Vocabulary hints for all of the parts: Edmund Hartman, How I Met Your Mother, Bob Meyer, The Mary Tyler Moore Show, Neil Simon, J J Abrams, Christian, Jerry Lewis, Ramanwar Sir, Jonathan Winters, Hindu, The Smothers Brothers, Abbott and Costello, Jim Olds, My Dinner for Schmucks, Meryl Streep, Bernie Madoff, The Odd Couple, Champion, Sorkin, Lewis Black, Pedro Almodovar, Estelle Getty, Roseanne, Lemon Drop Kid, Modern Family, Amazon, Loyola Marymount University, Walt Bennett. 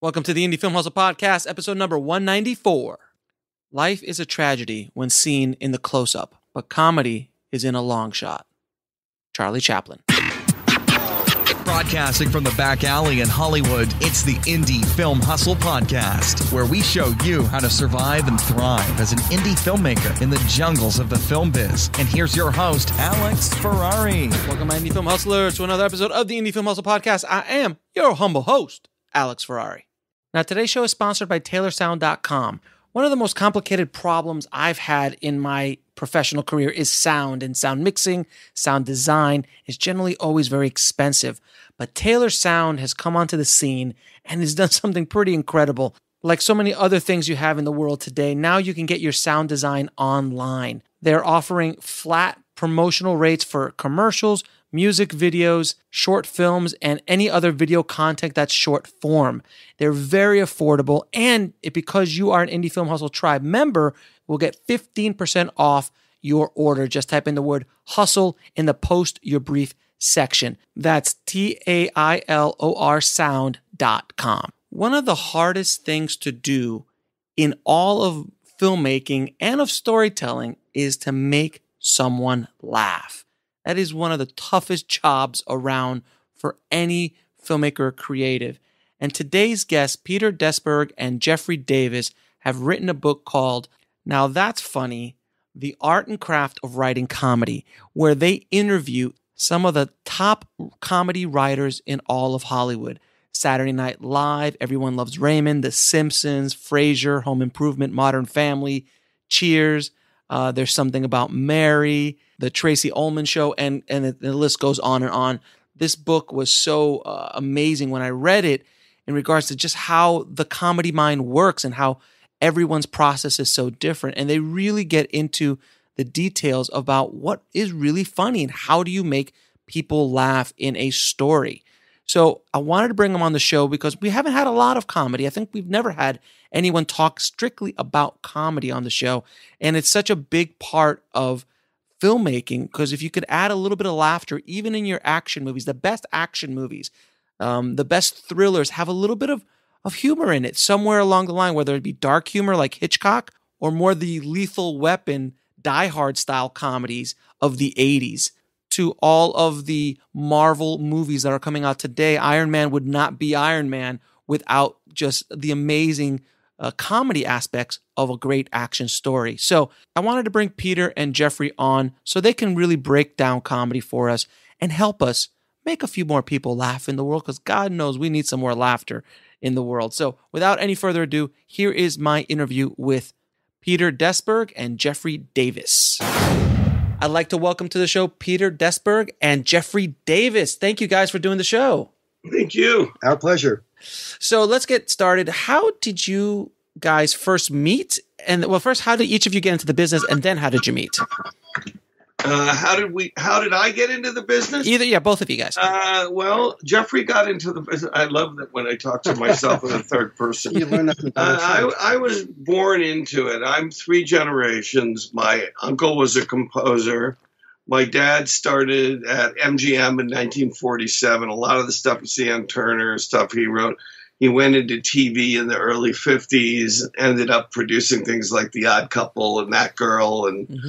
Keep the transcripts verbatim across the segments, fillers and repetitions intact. Welcome to the Indie Film Hustle Podcast, episode number one ninety-four. Life is a tragedy when seen in the close-up, but comedy is in a long shot. Charlie Chaplin. Broadcasting from the back alley in Hollywood, it's the Indie Film Hustle Podcast, where we show you how to survive and thrive as an indie filmmaker in the jungles of the film biz. And here's your host, Alex Ferrari. Welcome, my Indie Film Hustlers, to another episode of the Indie Film Hustle Podcast. I am your humble host, Alex Ferrari. Now, today's show is sponsored by Taylor Sound dot com. One of the most complicated problems I've had in my professional career is sound, and sound mixing, sound design is generally always very expensive. But Taylor Sound has come onto the scene and has done something pretty incredible. Like so many other things you have in the world today, now you can get your sound design online. They're offering flat promotional rates for commercials, music videos, short films, and any other video content that's short form. They're very affordable, and it, because you are an Indie Film Hustle Tribe member, will get fifteen percent off your order. Just type in the word hustle in the post your brief section. That's T A I L O R sound dot com. One of the hardest things to do in all of filmmaking and of storytelling is to make someone laugh. That is one of the toughest jobs around for any filmmaker or creative. And today's guests, Peter Desberg and Jeffrey Davis, have written a book called Now That's Funny! The Art and Craft of Writing Comedy, where they interview some of the top comedy writers in all of Hollywood. Saturday Night Live, Everyone Loves Raymond, The Simpsons, Frasier, Home Improvement, Modern Family, Cheers, uh, There's Something About Mary, The Tracy Ullman Show, and, and the, the list goes on and on. This book was so uh, amazing when I read it in regards to just how the comedy mind works and how everyone's process is so different, and they really get into the details about what is really funny and how do you make people laugh in a story. So I wanted to bring them on the show because we haven't had a lot of comedy. I think we've never had anyone talk strictly about comedy on the show, and it's such a big part of filmmaking because if you could add a little bit of laughter, even in your action movies, the best action movies, um, the best thrillers have a little bit of of humor in it somewhere along the line, whether it be dark humor like Hitchcock or more the Lethal Weapon, Die Hard style comedies of the eighties, to all of the Marvel movies that are coming out today. Iron Man would not be Iron Man without just the amazing uh, comedy aspects of a great action story. So I wanted to bring Peter and Jeffrey on so they can really break down comedy for us and help us make a few more people laugh in the world, because God knows we need some more laughter in the world. So without any further ado, here is my interview with Peter Desberg and Jeffrey Davis. I'd like to welcome to the show Peter Desberg and Jeffrey Davis. Thank you guys for doing the show. Thank you. Our pleasure. So let's get started. How did you guys first meet? And well, first, how did each of you get into the business? And then how did you meet? Uh, how did we? How did I get into the business? Either, yeah, both of you guys. Uh, well, Jeffrey got into the business. I love that when I talk to myself in the third person. You learn that from uh, I, I was born into it. I'm three generations. My uncle was a composer. My dad started at M G M in nineteen forty-seven. A lot of the stuff you see on Turner, stuff he wrote. He went into T V in the early fifties, ended up producing things like The Odd Couple and That Girl and... Mm-hmm.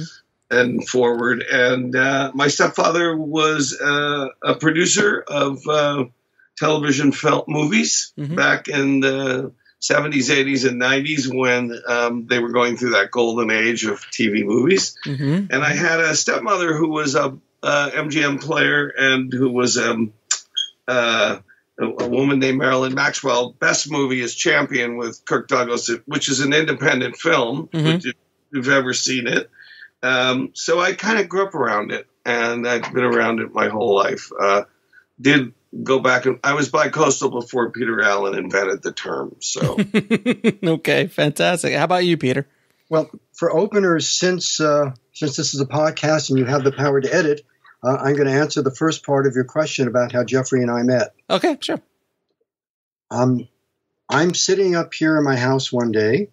and forward. And uh, my stepfather was uh, a producer of uh, television film movies mm-hmm. back in the seventies, eighties, and nineties when um, they were going through that golden age of T V movies. Mm-hmm. And I had a stepmother who was a uh, M G M player and who was um, uh, a, a woman named Marilyn Maxwell. Best movie is Champion with Kirk Douglas, which is an independent film, mm-hmm. if you've ever seen it. Um, so I kind of grew up around it, and I've been around it my whole life. Uh, did go back, and I was bi-coastal before Peter Allen invented the term. So, okay, fantastic. How about you, Peter? Well, for openers, since uh, since this is a podcast and you have the power to edit, uh, I'm going to answer the first part of your question about how Jeffrey and I met. Okay, sure. Um, I'm sitting up here in my house one day,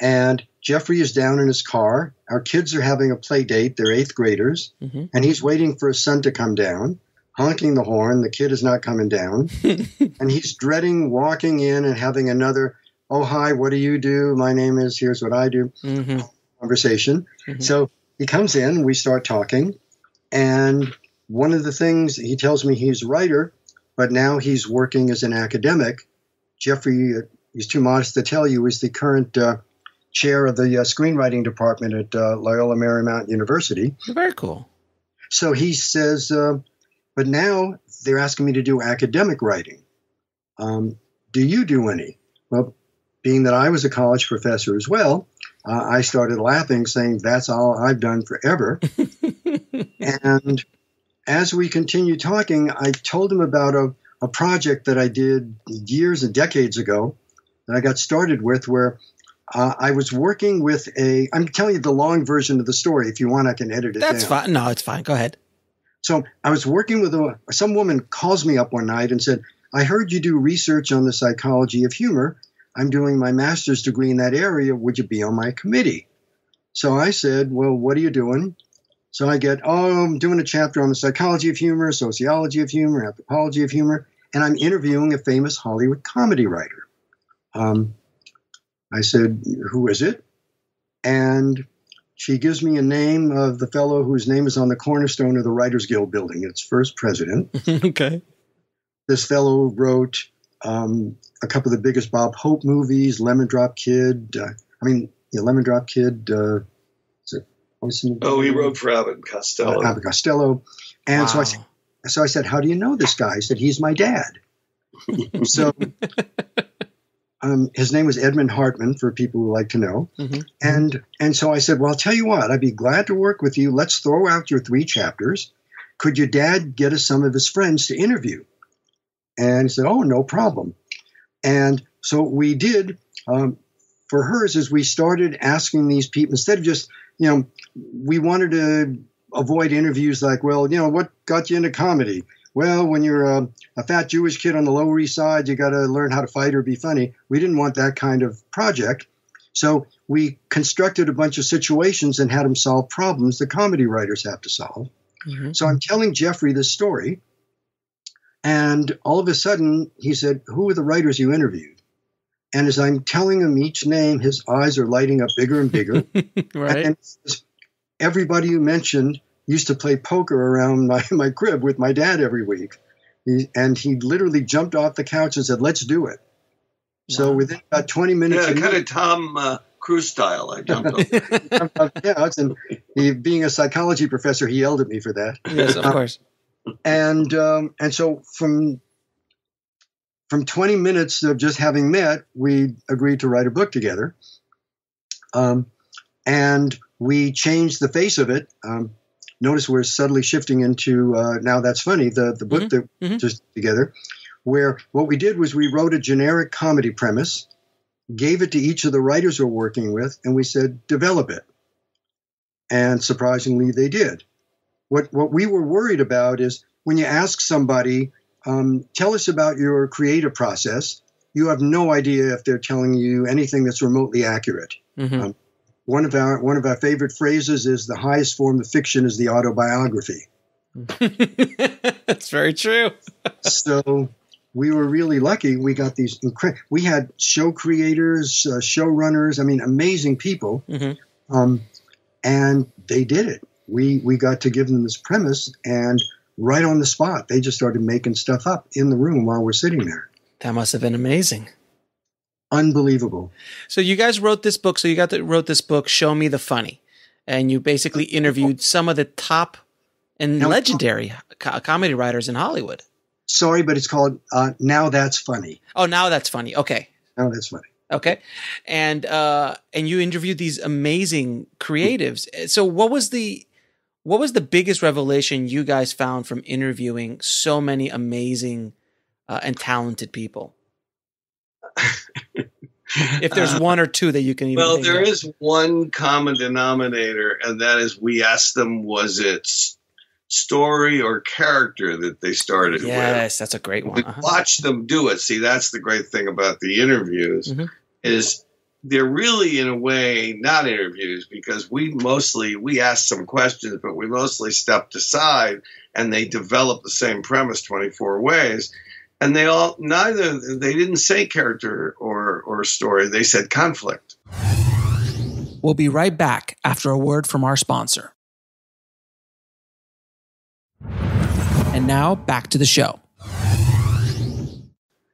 and Jeffrey is down in his car. Our kids are having a play date. They're eighth graders, mm-hmm. and he's waiting for his son to come down. honking the horn. The kid is not coming down. And he's dreading walking in and having another, oh, hi, what do you do? My name is, here's what I do, mm-hmm. conversation. Mm-hmm. So he comes in, we start talking. And one of the things, he tells me he's a writer, but now he's working as an academic. Jeffrey, he's too modest to tell you, is the current uh, chair of the uh, screenwriting department at uh, Loyola Marymount University. Very cool. So he says, uh, but now they're asking me to do academic writing. Um, do you do any? Well, being that I was a college professor as well, uh, I started laughing, saying that's all I've done forever. And as we continued talking, I told him about a, a project that I did years and decades ago that I got started with, where uh, I was working with a, I'm telling you the long version of the story. If you want, I can edit it down. That's fine. No, it's fine. Go ahead. So I was working with a, some woman calls me up one night and said, I heard you do research on the psychology of humor. I'm doing my master's degree in that area. Would you be on my committee? So I said, well, what are you doing? So I get, oh, I'm doing a chapter on the psychology of humor, sociology of humor, anthropology of humor, and I'm interviewing a famous Hollywood comedy writer. Um, I said, who is it? And she gives me a name of the fellow whose name is on the cornerstone of the Writers Guild building, its first president. Okay. This fellow wrote um, a couple of the biggest Bob Hope movies, Lemon Drop Kid. Uh, I mean, yeah, Lemon Drop Kid. Uh, Oh, he wrote for Abbott and Costello. Uh, Abbott and Costello. And wow. so, I said, so I said, how do you know this guy? He said, he's my dad. So um, his name was Edmund Hartman, for people who like to know. Mm-hmm. And and so I said, well, I'll tell you what, I'd be glad to work with you. Let's throw out your three chapters. Could your dad get us some of his friends to interview? And he said, oh, no problem. And so we did. Um, for hers, is we started asking these people, instead of just, you know, we wanted to avoid interviews like, well, you know, what got you into comedy? Well, when you're a, a fat Jewish kid on the Lower East Side, you got to learn how to fight or be funny. We didn't want that kind of project. So we constructed a bunch of situations and had them solve problems that comedy writers have to solve. Mm-hmm. So I'm telling Jeffrey this story. And all of a sudden, he said, who are the writers you interviewed? And as I'm telling him each name, his eyes are lighting up bigger and bigger. Right. And everybody you mentioned used to play poker around my, my crib with my dad every week. He, and he literally jumped off the couch and said, let's do it. Wow. So within about twenty minutes. Yeah, kind of Tom uh, Cruise style. I jumped off. jumped off the couch, and he, being a psychology professor, he yelled at me for that. Yes, of um, course. And, um, and so from... From twenty minutes of just having met, we agreed to write a book together. Um, and we changed the face of it. Um, notice we're subtly shifting into uh, Now That's Funny, the, the book mm-hmm. that we mm-hmm. just together, where what we did was we wrote a generic comedy premise, gave it to each of the writers we're working with, and we said, develop it. And surprisingly, they did. What, what we were worried about is when you ask somebody, Um, tell us about your creative process. You have no idea if they're telling you anything that's remotely accurate. Mm-hmm. Um, one of our one of our favorite phrases is the highest form of fiction is the autobiography. That's very true. So we were really lucky. We got these incre- we had show creators, uh, showrunners. I mean, amazing people, mm-hmm. um, and they did it. We we got to give them this premise and. Right on the spot. They just started making stuff up in the room while we're sitting there. That must have been amazing. Unbelievable. So you guys wrote this book. So you got to, wrote this book, Show Me the Funny. And you basically interviewed some of the top and now, legendary co- comedy writers in Hollywood. Sorry, but it's called uh, Now That's Funny. Oh, Now That's Funny. Okay. Now That's Funny. Okay. And, uh, and you interviewed these amazing creatives. So what was the... What was the biggest revelation you guys found from interviewing so many amazing uh, and talented people? If there's uh, one or two that you can even Well, there of. is one common denominator, and that is we asked them, was it story or character that they started yes, with? Yes, that's a great one. Uh-huh. We watched them do it. See, that's the great thing about the interviews mm-hmm. is they're really, in a way, not interviews, because we mostly, we ask some questions, but we mostly stepped aside, and they develop the same premise twenty-four ways. And they all, neither, they didn't say character or, or story. They said conflict. We'll be right back after a word from our sponsor. And now, back to the show.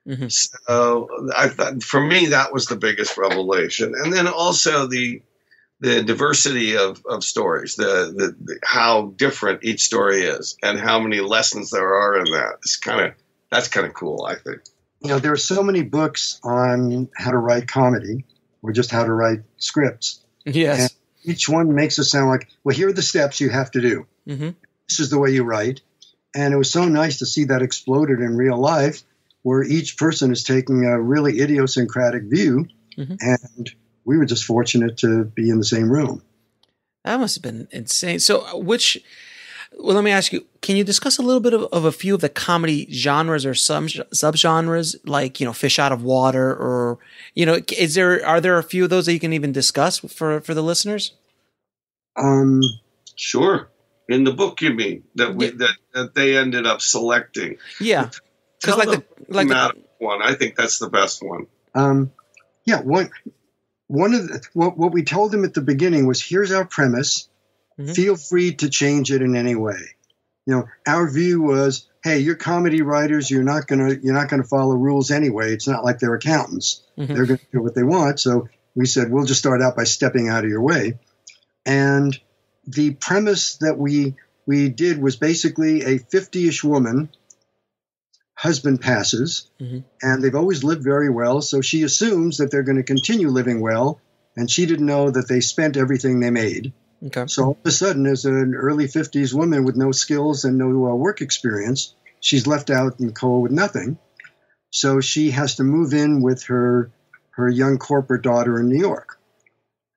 Mm-hmm. So I thought, for me, that was the biggest revelation. And then also the the diversity of, of stories, the, the, the how different each story is and how many lessons there are in that. It's kind of, that's kind of cool, I think. You know, there are so many books on how to write comedy or just how to write scripts. Yes. And each one makes it sound like, well, here are the steps you have to do. Mm-hmm. This is the way you write. And it was so nice to see that exploded in real life, where each person is taking a really idiosyncratic view, mm-hmm. and we were just fortunate to be in the same room. That must have been insane. So which – well, let me ask you, can you discuss a little bit of, of a few of the comedy genres or sub, subgenres, like, you know, fish out of water, or, you know, is there – are there a few of those that you can even discuss for, for the listeners? Um, sure. In the book, you mean, that we, yeah. that, that they ended up selecting. Yeah. Because like the, like the one, I think that's the best one. Um, yeah, one, one of the, what, what we told them at the beginning was, here's our premise. Mm-hmm. Feel free to change it in any way. You know, our view was, hey, you're comedy writers. You're not gonna you're not gonna follow rules anyway. It's not like they're accountants. Mm-hmm. They're gonna do what they want. So we said, we'll just start out by stepping out of your way. And the premise that we we did was basically a fifty-ish woman. Husband passes, mm-hmm. and they've always lived very well, so she assumes that they're going to continue living well, and she didn't know that they spent everything they made. Okay. So all of a sudden, as an early fifties woman with no skills and no uh, work experience, she's left out in the cold with nothing. So she has to move in with her her young corporate daughter in New York.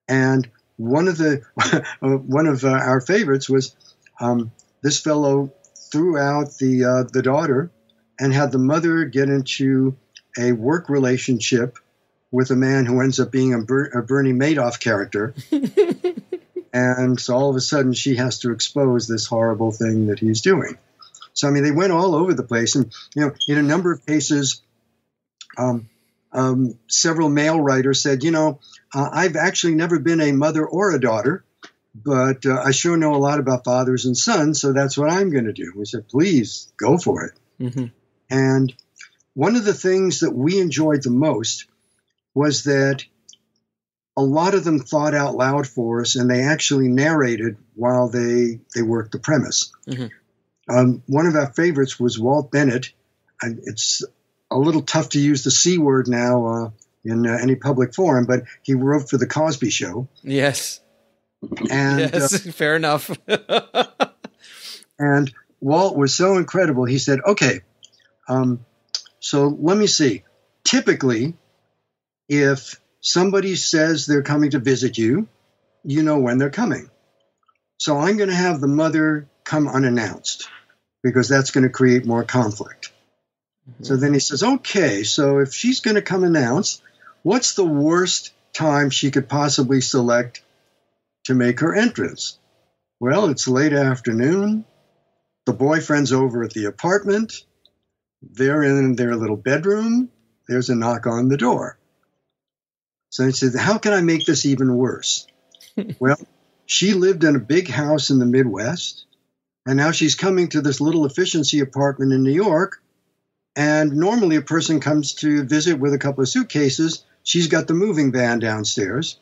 And one of the one of uh, our favorites was um, this fellow threw out the uh, the daughter. And had the mother get into a work relationship with a man who ends up being a, Ber- a Bernie Madoff character. And so all of a sudden she has to expose this horrible thing that he's doing. So, I mean, they went all over the place. And, you know, in a number of cases, um, um, several male writers said, you know, uh, I've actually never been a mother or a daughter, but uh, I sure know a lot about fathers and sons, so that's what I'm going to do. We said, please, go for it. Mm-hmm. And one of the things that we enjoyed the most was that a lot of them thought out loud for us, and they actually narrated while they, they worked the premise. Mm-hmm. Um, one of our favorites was Walt Bennett. And it's a little tough to use the C word now uh, in uh, any public forum, but he wrote for The Cosby Show. Yes. And, yes, uh, fair enough. And Walt was so incredible. He said, okay, um, so let me see. Typically, if somebody says they're coming to visit you, you know when they're coming. So I'm going to have the mother come unannounced because that's going to create more conflict. Mm-hmm. So then he says, okay, so if she's going to come announced, what's the worst time she could possibly select to make her entrance? Well, it's late afternoon. The boyfriend's over at the apartment. They're in their little bedroom. There's a knock on the door. So he said, how can I make this even worse? Well, she lived in a big house in the Midwest, and now she's coming to this little efficiency apartment in New York, and normally a person comes to visit with a couple of suitcases. She's got the moving van downstairs,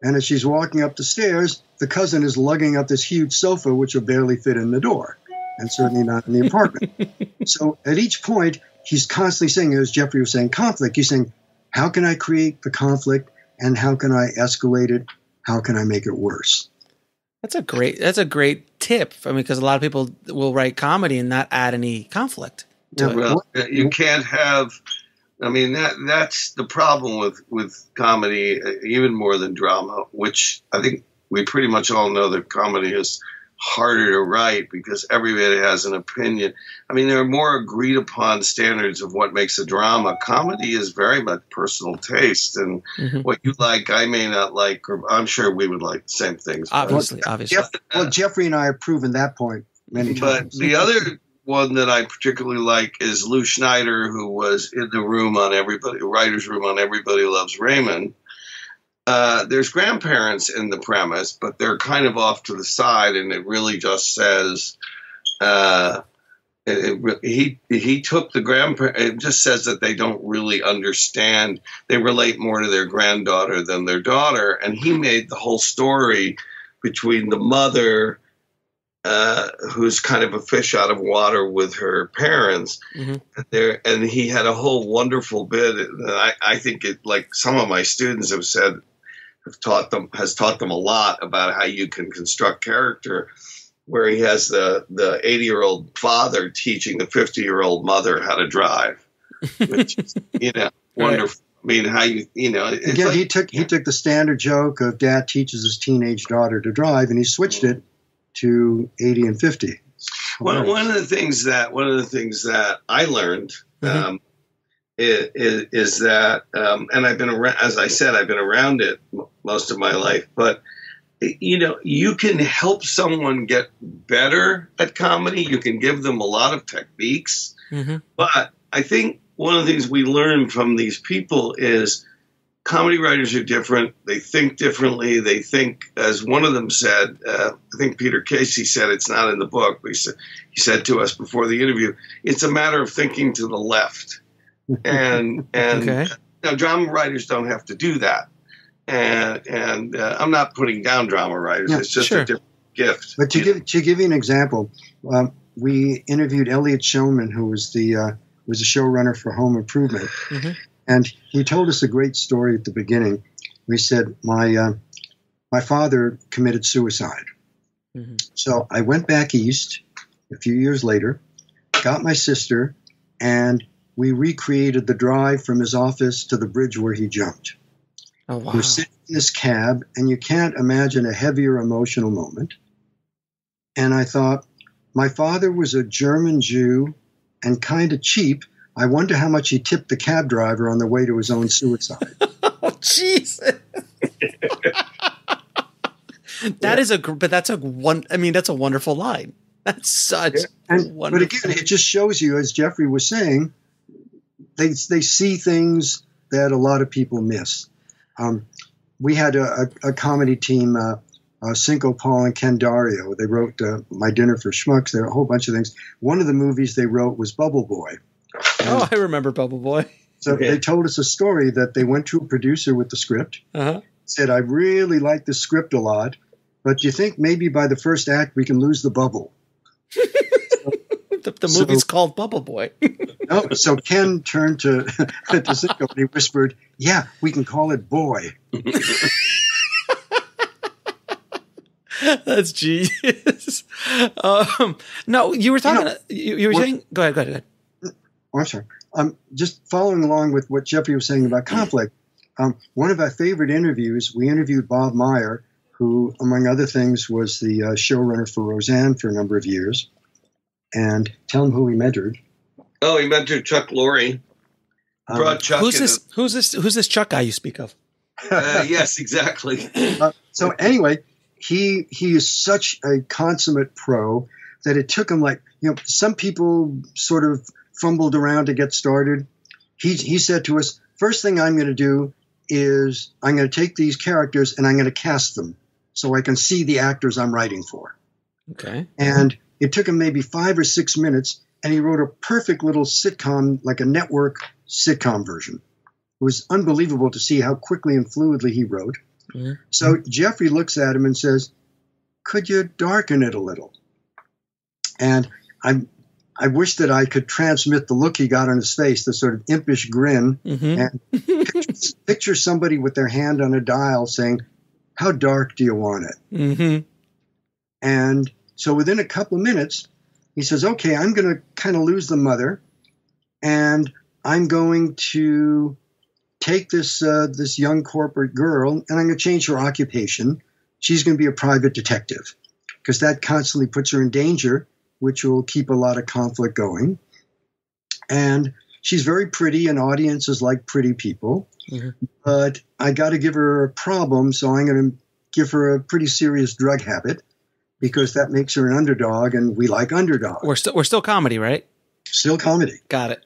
and as she's walking up the stairs, the cousin is lugging up this huge sofa, which will barely fit in the door. And certainly not in the apartment. So at each point, he's constantly saying, as Jeffrey was saying, conflict. He's saying, how can I create the conflict, and how can I escalate it? How can I make it worse? That's a great. That's a great tip. I mean, because a lot of people will write comedy and not add any conflict. To yeah, well, it. You can't have. I mean, that that's the problem with with comedy, even more than drama, which I think we pretty much all know that comedy is harder to write because everybody has an opinion. I mean, there are more agreed upon standards of what makes a drama. Comedy is very much personal taste, and mm-hmm. what you like, I may not like, or I'm sure we would like the same things. Obviously, well, obviously. Jeff, well, Jeffrey and I have proven that point many times. But the other one that I particularly like is Lou Schneider, who was in the room on everybody, writer's room on Everybody Loves Raymond. Uh, there's grandparents in the premise, but they're kind of off to the side, and it really just says uh, it, it, he he took the grandparents. It just says that they don't really understand. They relate more to their granddaughter than their daughter, and he made the whole story between the mother, uh, who's kind of a fish out of water with her parents, mm-hmm. and there, and he had a whole wonderful bit. And I, I think it, like some of my students have said. Have taught them has taught them a lot about how you can construct character, where he has the the eighty year old father teaching the fifty year old mother how to drive, which is, you know, wonderful. I mean, how you you know again, like, he took he took the standard joke of dad teaches his teenage daughter to drive, and he switched it to eighty and fifty. One one of the things that one of the things that I learned. Mm-hmm. Um, Is, is that, um, and I've been around, as I said, I've been around it most of my life, but you know, you can help someone get better at comedy. You can give them a lot of techniques, mm-hmm. but I think one of the things we learn from these people is comedy writers are different. They think differently. They think, as one of them said, uh, I think Peter Casey said, it's not in the book, but he said, he said to us before the interview, it's a matter of thinking to the left. and and okay. Now, drama writers don't have to do that, and and uh, I'm not putting down drama writers. Yeah, it's just sure. a different gift. But to give know? to give you an example, um, we interviewed Elliot Showman, who was the uh, was a showrunner for Home Improvement, mm-hmm. and he told us a great story at the beginning. We said, my uh, my father committed suicide, mm-hmm. so I went back east a few years later, got my sister, and we recreated the drive from his office to the bridge where he jumped. Oh, wow. We're sitting in this cab, and you can't imagine a heavier emotional moment. And I thought, my father was a German Jew and kind of cheap. I wonder how much he tipped the cab driver on the way to his own suicide. Oh, Jesus. That yeah. is a, but that's a one, I mean, that's a wonderful line. That's such yeah. and, a wonderful. But again, it just shows you, as Jeffrey was saying, They they see things that a lot of people miss. Um, we had a, a, a comedy team, uh, uh, Cinco, Paul, and Ken Dario. They wrote uh, My Dinner for Schmucks. There are a whole bunch of things. One of the movies they wrote was Bubble Boy. And oh, I remember Bubble Boy. So okay. they told us a story that they went to a producer with the script, uh-huh. said, I really like this script a lot, but do you think maybe by the first act we can lose the bubble? The, the movie's so, called Bubble Boy. No, so Ken turned to, to Zico and he whispered, yeah, we can call it Boy. That's genius. Um, no, you were talking, you, know, you, you were saying, go ahead, go ahead, go ahead. Oh, I'm sorry. Um, just following along with what Jeffrey was saying about conflict, um, one of our favorite interviews, we interviewed Bob Meyer, who, among other things, was the uh, showrunner for Roseanne for a number of years. And tell him who he mentored. Oh, he mentored Chuck Lorre. Um, Chuck who's this? A, who's this? Who's this Chuck guy you speak of? Uh, yes, exactly. uh, so anyway, he he is such a consummate pro that it took him like you know some people sort of fumbled around to get started. He he said to us, first thing I'm going to do is I'm going to take these characters and I'm going to cast them so I can see the actors I'm writing for. Okay. And it took him maybe five or six minutes, and he wrote a perfect little sitcom, like a network sitcom version. It was unbelievable to see how quickly and fluidly he wrote. Mm-hmm. So Jeffrey looks at him and says, could you darken it a little? And I I wish that I could transmit the look he got on his face, the sort of impish grin, mm-hmm. and picture, picture somebody with their hand on a dial saying, how dark do you want it? Mm-hmm. And so within a couple of minutes, he says, okay, I'm going to kind of lose the mother, and I'm going to take this uh, this young corporate girl, and I'm going to change her occupation. She's going to be a private detective. because that constantly puts her in danger, which will keep a lot of conflict going. And she's very pretty, and audiences like pretty people. Mm-hmm. But I got to give her a problem, so I'm going to give her a pretty serious drug habit because that makes her an underdog, and we like underdogs. We're still we're still comedy, right? Still comedy. Got it.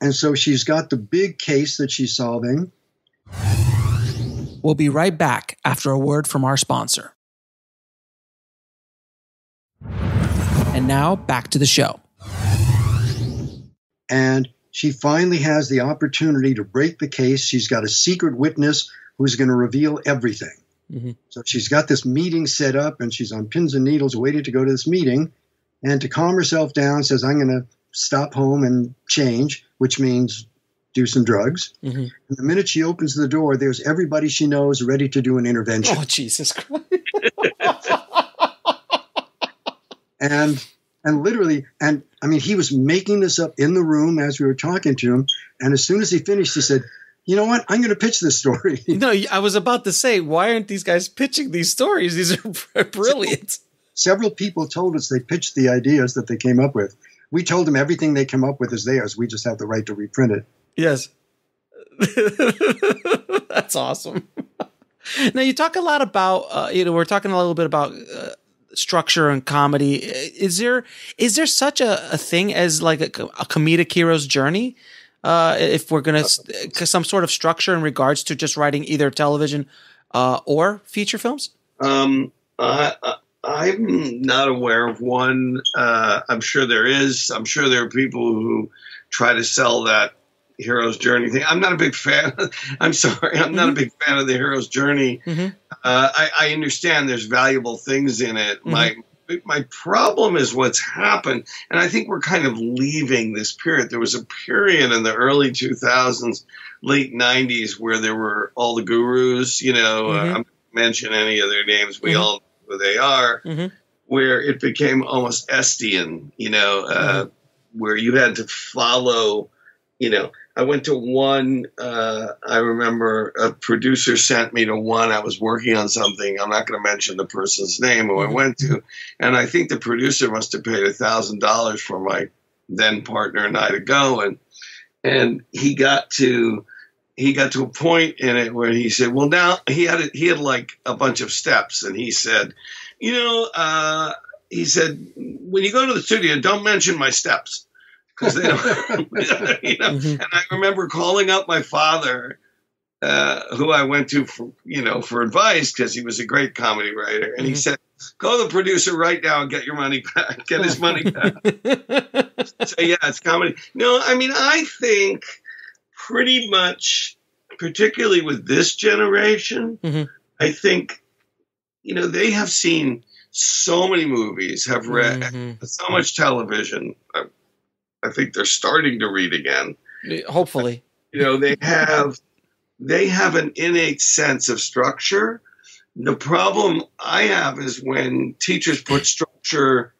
And so she's got the big case that she's solving. We'll be right back after a word from our sponsor. And now back to the show. And she finally has the opportunity to break the case. She's got a secret witness who's going to reveal everything. Mm-hmm. So she's got this meeting set up, and she's on pins and needles waiting to go to this meeting. And to calm herself down, says, I'm going to stop home and change, which means do some drugs. Mm-hmm. And the minute she opens the door, there's everybody she knows ready to do an intervention. Oh, Jesus Christ. and and literally, and I mean, he was making this up in the room as we were talking to him. And as soon as he finished, he said, you know what? I'm going to pitch this story. No, I was about to say, why aren't these guys pitching these stories? These are brilliant. Several people told us they pitched the ideas that they came up with. We told them everything they come up with is theirs. We just have the right to reprint it. Yes. That's awesome. Now, you talk a lot about, uh, you know, we're talking a little bit about uh, structure and comedy. Is there is there such a, a thing as like a, a comedic hero's journey? Uh, if we're going to – some sort of structure in regards to just writing either television uh, or feature films? Um, I, I, I'm not aware of one. Uh, I'm sure there is. I'm sure there are people who try to sell that hero's journey thing. I'm not a big fan. I'm sorry. I'm not mm-hmm. a big fan of the hero's journey. Mm-hmm. uh, I, I understand there's valuable things in it. Mm-hmm. My My problem is what's happened, and I think we're kind of leaving this period. There was a period in the early two thousands, late nineties, where there were all the gurus, you know, mm-hmm. uh, I'm not going to mention any of their names. We mm-hmm. all know who they are, mm-hmm. where it became almost Estian, you know, uh, mm-hmm. where you had to follow, you know. I went to one, uh, I remember a producer sent me to one, I was working on something, I'm not going to mention the person's name who I went to, and I think the producer must have paid a thousand dollars for my then partner and I to go, and and he got to, he got to a point in it where he said, well now, he had, a, he had like a bunch of steps, and he said, you know, uh, he said, when you go to the studio, don't mention my steps. Because they don't, you know, mm-hmm. and I remember calling up my father, uh, who I went to, for, you know, for advice because he was a great comedy writer, and mm-hmm. he said, "Call the producer right now and get your money back, get his money back." So yeah, it's comedy. No, I mean, I think pretty much, particularly with this generation, mm-hmm. I think, you know, they have seen so many movies, have read mm-hmm. so much television. Uh, I think they're starting to read again. Hopefully. You know, they have they have an innate sense of structure. The problem I have is when teachers put structure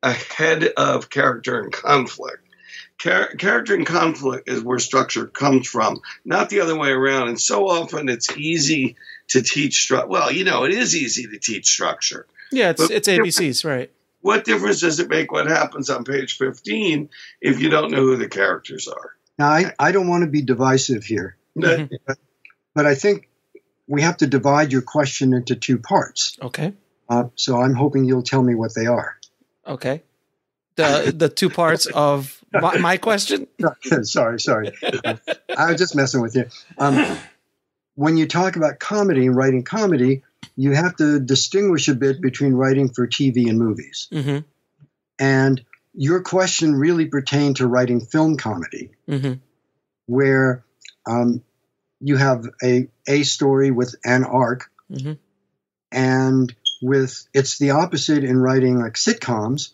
ahead of character and conflict. Char- character and conflict is where structure comes from, not the other way around. And so often it's easy to teach structure. Well, you know, it is easy to teach structure. Yeah, it's, it's A B Cs, right. What difference does it make what happens on page fifteen if you don't know who the characters are? Now, I, I don't want to be divisive here, mm-hmm. but, but I think we have to divide your question into two parts. Okay. Uh, so I'm hoping you'll tell me what they are. Okay. The the two parts of my, my question? sorry, sorry. I was just messing with you. Um, when you talk about comedy and writing comedy, you have to distinguish a bit between writing for T V and movies. Mm-hmm. And your question really pertained to writing film comedy, mm-hmm. where um, you have a, a story with an arc, mm-hmm. and with it's the opposite in writing like sitcoms,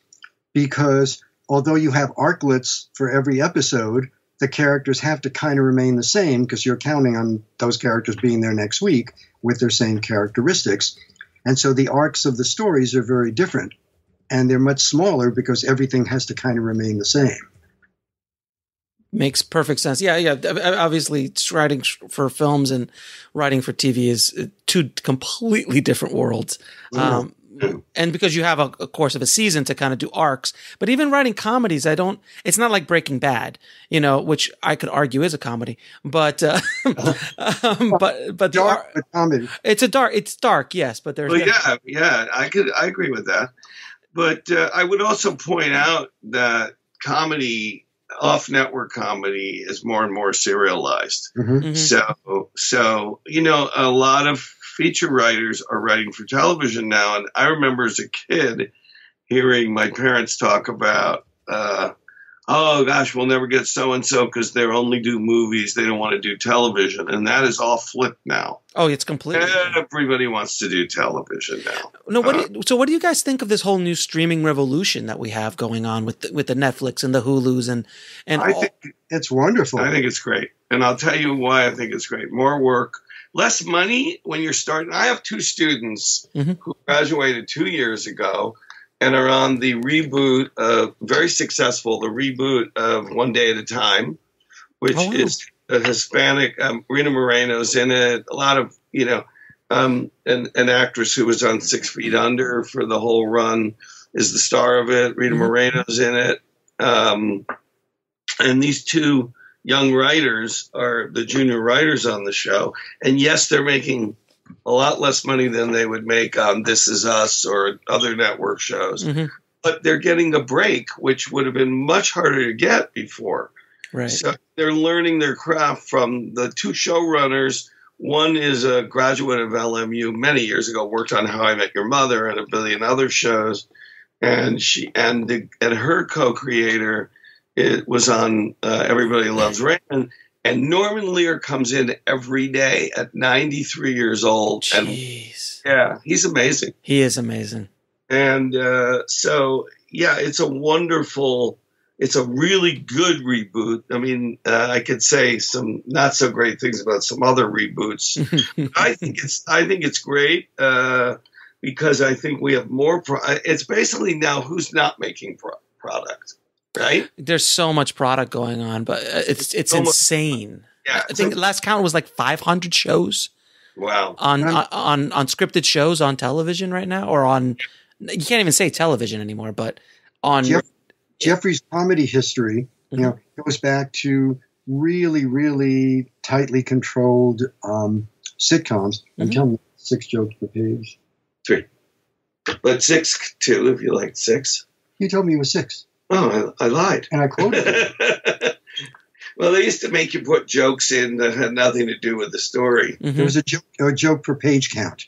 because although you have arclets for every episode, the characters have to kind of remain the same because you're counting on those characters being there next week with their same characteristics. And so the arcs of the stories are very different, and they're much smaller because everything has to kind of remain the same. Makes perfect sense. Yeah, yeah. Obviously, writing for films and writing for T V is two completely different worlds. Yeah. Um, and because you have a, a course of a season to kind of do arcs. But even writing comedies, I don't, it's not like Breaking Bad, you know, which I could argue is a comedy, but, uh, um, but, but dark, the, comedy. It's a dark, it's dark. Yes. But there's, well, yeah, yeah, I could, I agree with that. But uh, I would also point out that comedy, off-network comedy, is more and more serialized. Mm-hmm. Mm-hmm. So, so you know, a lot of feature writers are writing for television now. And I remember as a kid hearing my parents talk about, uh, oh, gosh, we'll never get so-and-so because they only do movies. They don't want to do television. And that is all flipped now. Oh, it's completely. Everybody wants to do television now. No, what? Uh, do you, so, what do you guys think of this whole new streaming revolution that we have going on with the, with the Netflix and the Hulus and and? I all? think it's wonderful. I think it's great, and I'll tell you why I think it's great. More work, less money when you're starting. I have two students mm-hmm. who graduated two years ago and are on the reboot of very successful the reboot of One Day at a Time, which oh. is. A Hispanic, um, Rita Moreno's in it. A lot of, you know, um, an, an actress who was on Six Feet Under for the whole run is the star of it. Rita Moreno's in it. Um, and these two young writers are the junior writers on the show. And yes, they're making a lot less money than they would make on This Is Us or other network shows. Mm-hmm. But they're getting a break, which would have been much harder to get before. Right. So they're learning their craft from the two showrunners. One is a graduate of L M U many years ago, worked on How I Met Your Mother and a billion other shows. And she and the, and her co-creator it was on uh, Everybody Loves Raymond. And Norman Lear comes in every day at ninety-three years old. Jeez. And, yeah, he's amazing. He is amazing. And uh, so, yeah, it's a wonderful It's a really good reboot. I mean, uh, I could say some not so great things about some other reboots. I think it's I think it's great uh, because I think we have more. Pro it's basically now who's not making pro product, right? There's so much product going on, but it's it's so insane. Yeah, I think last count was like five hundred shows. Wow, on on, on on scripted shows on television right now, or on you can't even say television anymore, but on. Yep. Jeffrey's comedy history, you know, goes back to really, really tightly controlled um, sitcoms. I'm telling you, six jokes per page. Three. But six, two, if you like six. You told me it was six. Oh, I, I lied. And I quoted it. Well, they used to make you put jokes in that had nothing to do with the story. Mm-hmm. There was a joke, a joke per page count.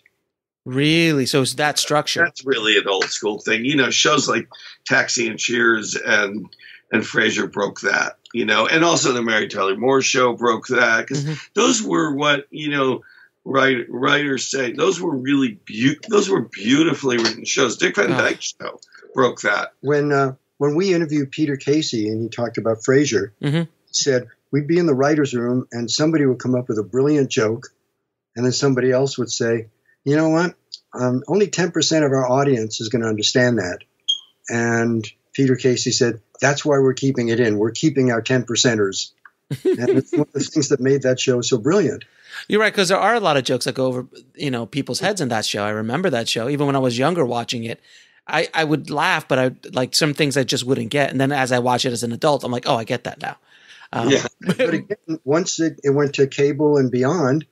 Really? So it's that structure. That's really an old school thing. You know, shows like Taxi and Cheers and and Frasier broke that, you know, and also the Mary Tyler Moore Show broke that. Because mm-hmm. those were what, you know, write, writers say. Those were really beautiful. Those were beautifully written shows. Dick Van Dyke's oh. show broke that. When, uh, when we interviewed Peter Casey and he talked about Frasier, mm-hmm. he said, we'd be in the writer's room and somebody would come up with a brilliant joke. And then somebody else would say, you know what? Um, only ten percent of our audience is going to understand that. And Peter Casey said, that's why we're keeping it in. We're keeping our ten percenters. And it's one of the things that made that show so brilliant. You're right, because there are a lot of jokes that go over, you know, people's heads in that show. I remember that show. Even when I was younger watching it, I, I would laugh, but I like some things I just wouldn't get. And then as I watch it as an adult, I'm like, oh, I get that now. Um, yeah. But again, once it, it went to cable and beyond,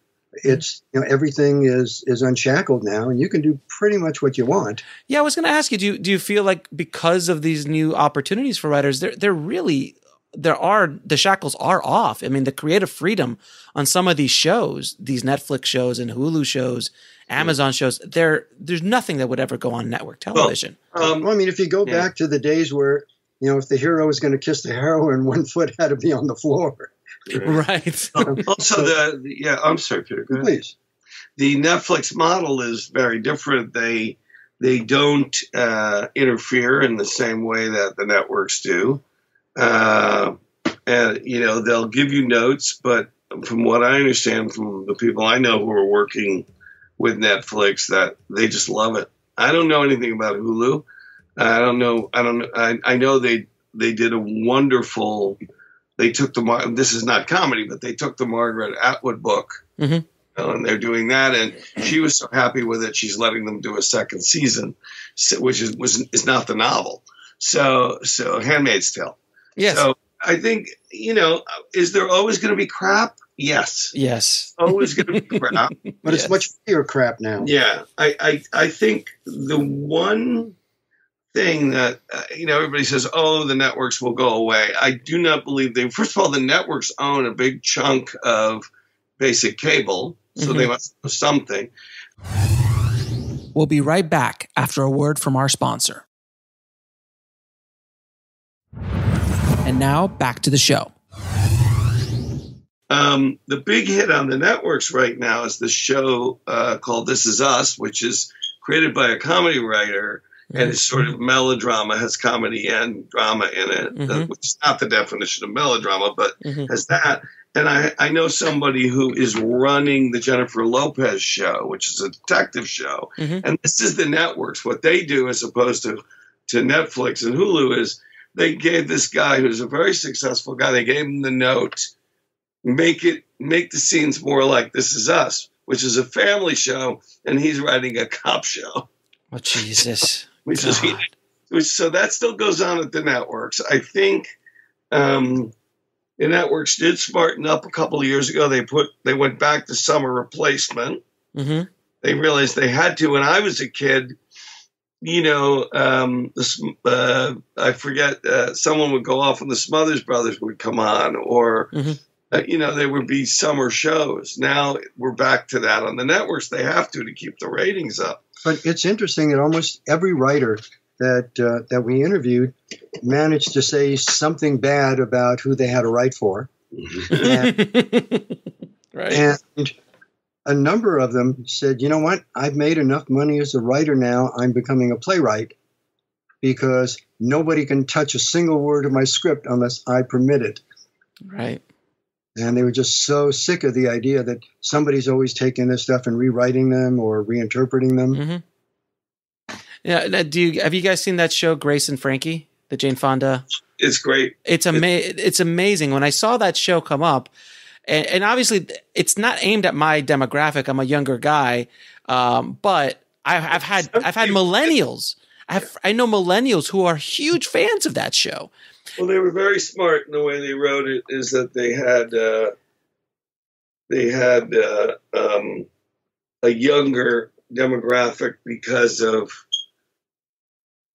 it's, you know, everything is is unshackled now, and you can do pretty much what you want. Yeah, I was going to ask you, do you, do you feel like because of these new opportunities for writers, there there really there are the shackles are off. I mean, the creative freedom on some of these shows, these Netflix shows and Hulu shows, Amazon yeah. shows, there there's nothing that would ever go on network television. Well, um, well I mean, if you go yeah. back to the days where, you know, if the hero was going to kiss the heroine, one foot had to be on the floor. Right. Also, the, the yeah. I'm sorry, Peter. Go ahead. Please. The Netflix model is very different. They they don't uh, interfere in the same way that the networks do. Uh, and you know, they'll give you notes, but from what I understand from the people I know who are working with Netflix, that they just love it. I don't know anything about Hulu. I don't know. I don't. I I know they they did a wonderful. They took the, this is not comedy, but they took the Margaret Atwood book mm-hmm. and they're doing that. And she was so happy with it, she's letting them do a second season, which is was is not the novel. So, so Handmaid's Tale. Yes. So I think, you know, is there always going to be crap? Yes. Yes. Always going to be crap. But yes. It's much bigger crap now. Yeah. I, I, I think the one thing that, uh, you know, everybody says, oh, the networks will go away. I do not believe they, first of all, the networks own a big chunk of basic cable. So mm-hmm. they must do something. We'll be right back after a word from our sponsor. And now back to the show. Um, the big hit on the networks right now is this show uh, called This Is Us, which is created by a comedy writer, mm-hmm. and it's sort of melodrama, has comedy and drama in it, mm-hmm. uh, which is not the definition of melodrama, but mm-hmm. has that. And I, I know somebody who is running the Jennifer Lopez show, which is a detective show, mm-hmm. and this is the networks. What they do as opposed to, to Netflix and Hulu is they gave this guy who's a very successful guy, they gave him the note, make it, make the scenes more like This Is Us, which is a family show, and he's writing a cop show. Oh, Jesus. which is, which, so that still goes on at the networks. I think um, the networks did smarten up a couple of years ago. They put, they went back to summer replacement. Mm-hmm. They realized they had to. When I was a kid, you know, um, this, uh, I forget, uh, someone would go off and the Smothers Brothers would come on, or, mm-hmm. uh, you know, there would be summer shows. Now we're back to that on the networks. They have to, to keep the ratings up. But it's interesting that almost every writer that, uh, that we interviewed managed to say something bad about who they had to write for. Mm-hmm. and, right. And, a number of them said, you know what, I've made enough money as a writer now, I'm becoming a playwright because nobody can touch a single word of my script unless I permit it. Right. And they were just so sick of the idea that somebody's always taking this stuff and rewriting them or reinterpreting them. Mm-hmm. Yeah. Do you, have you guys seen that show, Grace and Frankie, the Jane Fonda? It's great. It's, ama it's, it's amazing. When I saw that show come up, And, and obviously, it's not aimed at my demographic. I'm a younger guy, um, but I've, I've had I've had millennials. I've, I know millennials who are huge fans of that show. Well, they were very smart in the way they wrote it. Is that they had uh, they had uh, um, a younger demographic because of,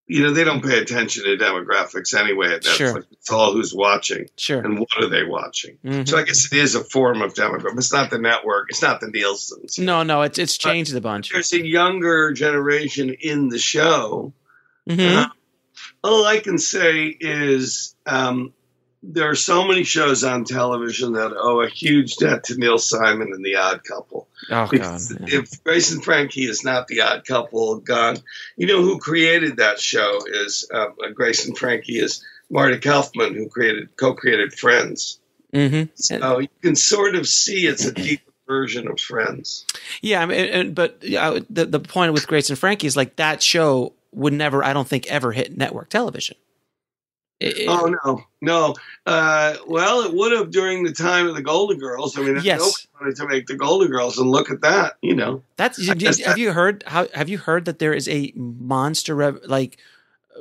you know, they don't pay attention to demographics anyway at Netflix. Sure. It's all who's watching. Sure. And what are they watching? Mm-hmm. So I guess it is a form of demographic. It's not the network. It's not the Nielsen's. No, no, it's, it's changed but a bunch. There's a younger generation in the show. Mm-hmm. uh, all I can say is um, there are so many shows on television that owe a huge debt to Neil Simon and The Odd Couple. Oh, because God, yeah. If Grace and Frankie is not The Odd Couple, gone. You know who created that show is um, Grace and Frankie is Marty Kaufman, who created co-created Friends. Mm-hmm. So you can sort of see it's a deeper version of Friends. Yeah, I mean, and, but yeah, the the point with Grace and Frankie is like that show would never, I don't think, ever hit network television. It, oh, no, no. Uh, well, it would have during the time of The Golden Girls. I mean, yes. Nobody wanted to make The Golden Girls, and look at that, you know. That's, you, have that, you heard how, have you heard that there is a monster rev, like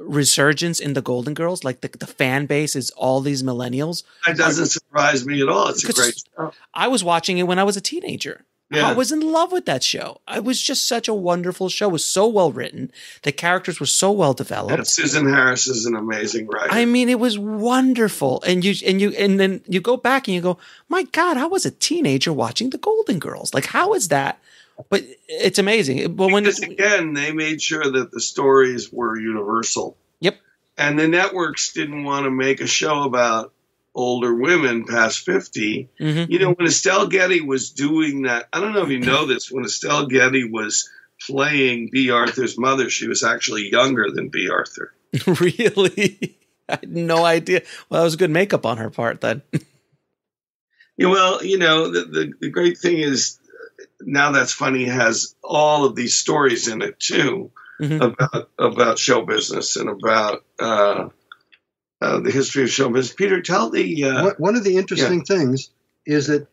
resurgence in The Golden Girls? Like the, the fan base is all these millennials. That doesn't surprise me at all. It's a great show. I was watching it when I was a teenager. Yeah. I was in love with that show. It was just such a wonderful show. It was so well written. The characters were so well developed. And Susan Harris is an amazing writer. I mean, it was wonderful. And you and you and then you go back and you go, my God, I was a teenager watching The Golden Girls. Like, how is that? But it's amazing. But when because, again, they made sure that the stories were universal. Yep. And the networks didn't want to make a show about older women past fifty. Mm-hmm. You know, when Estelle Getty was doing that, I don't know if you know this, when Estelle Getty was playing B. Arthur's mother, she was actually younger than B. Arthur. Really? I had no idea. Well, that was good makeup on her part then. Yeah, well, you know, the, the, the great thing is Now That's Funny has all of these stories in it too, mm-hmm. about, about show business and about, uh, Uh, the history of show business. Peter, tell the... Uh, one of the interesting yeah. things is that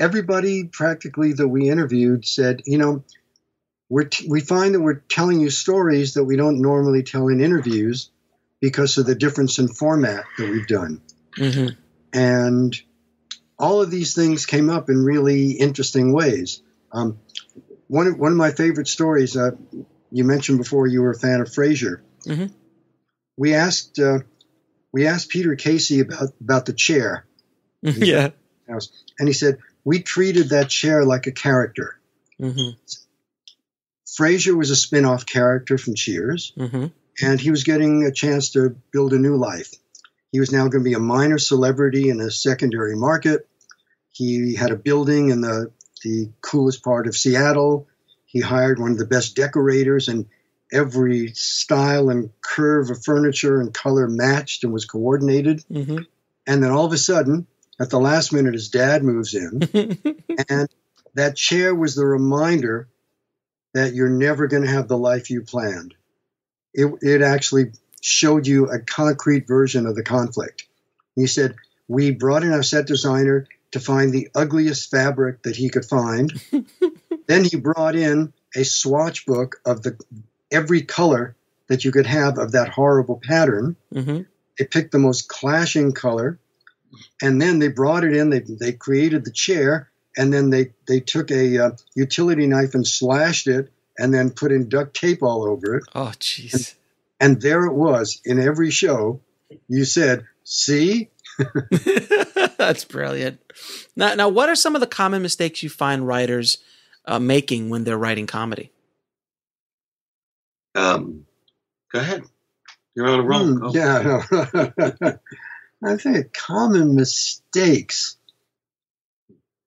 everybody practically that we interviewed said, you know, we're t- we find that we're telling you stories that we don't normally tell in interviews because of the difference in format that we've done. Mm-hmm. And all of these things came up in really interesting ways. Um, one of, one of my favorite stories, uh, you mentioned before you were a fan of Frasier. Mm-hmm. We asked uh, we asked Peter Casey about, about the chair. Yeah. And he said, we treated that chair like a character. Mm-hmm. Frasier was a spin-off character from Cheers, mm-hmm. and he was getting a chance to build a new life. He was now going to be a minor celebrity in a secondary market. He had a building in the, the coolest part of Seattle. He hired one of the best decorators, and every style and curve of furniture and color matched and was coordinated. Mm-hmm. And then all of a sudden, at the last minute, his dad moves in, and that chair was the reminder that you're never going to have the life you planned. It, it actually showed you a concrete version of the conflict. He said, we brought in our set designer to find the ugliest fabric that he could find. Then he brought in a swatch book of the every color that you could have of that horrible pattern. Mm-hmm. They picked the most clashing color, and then they brought it in. They they created the chair, and then they, they took a uh, utility knife and slashed it, and then put in duct tape all over it. Oh, jeez. And, and there it was. In every show, you said, see? That's brilliant. Now, now, what are some of the common mistakes you find writers uh, making when they're writing comedy? Um, go ahead. You're on a roll. Mm, oh. Yeah. No. I think common mistakes.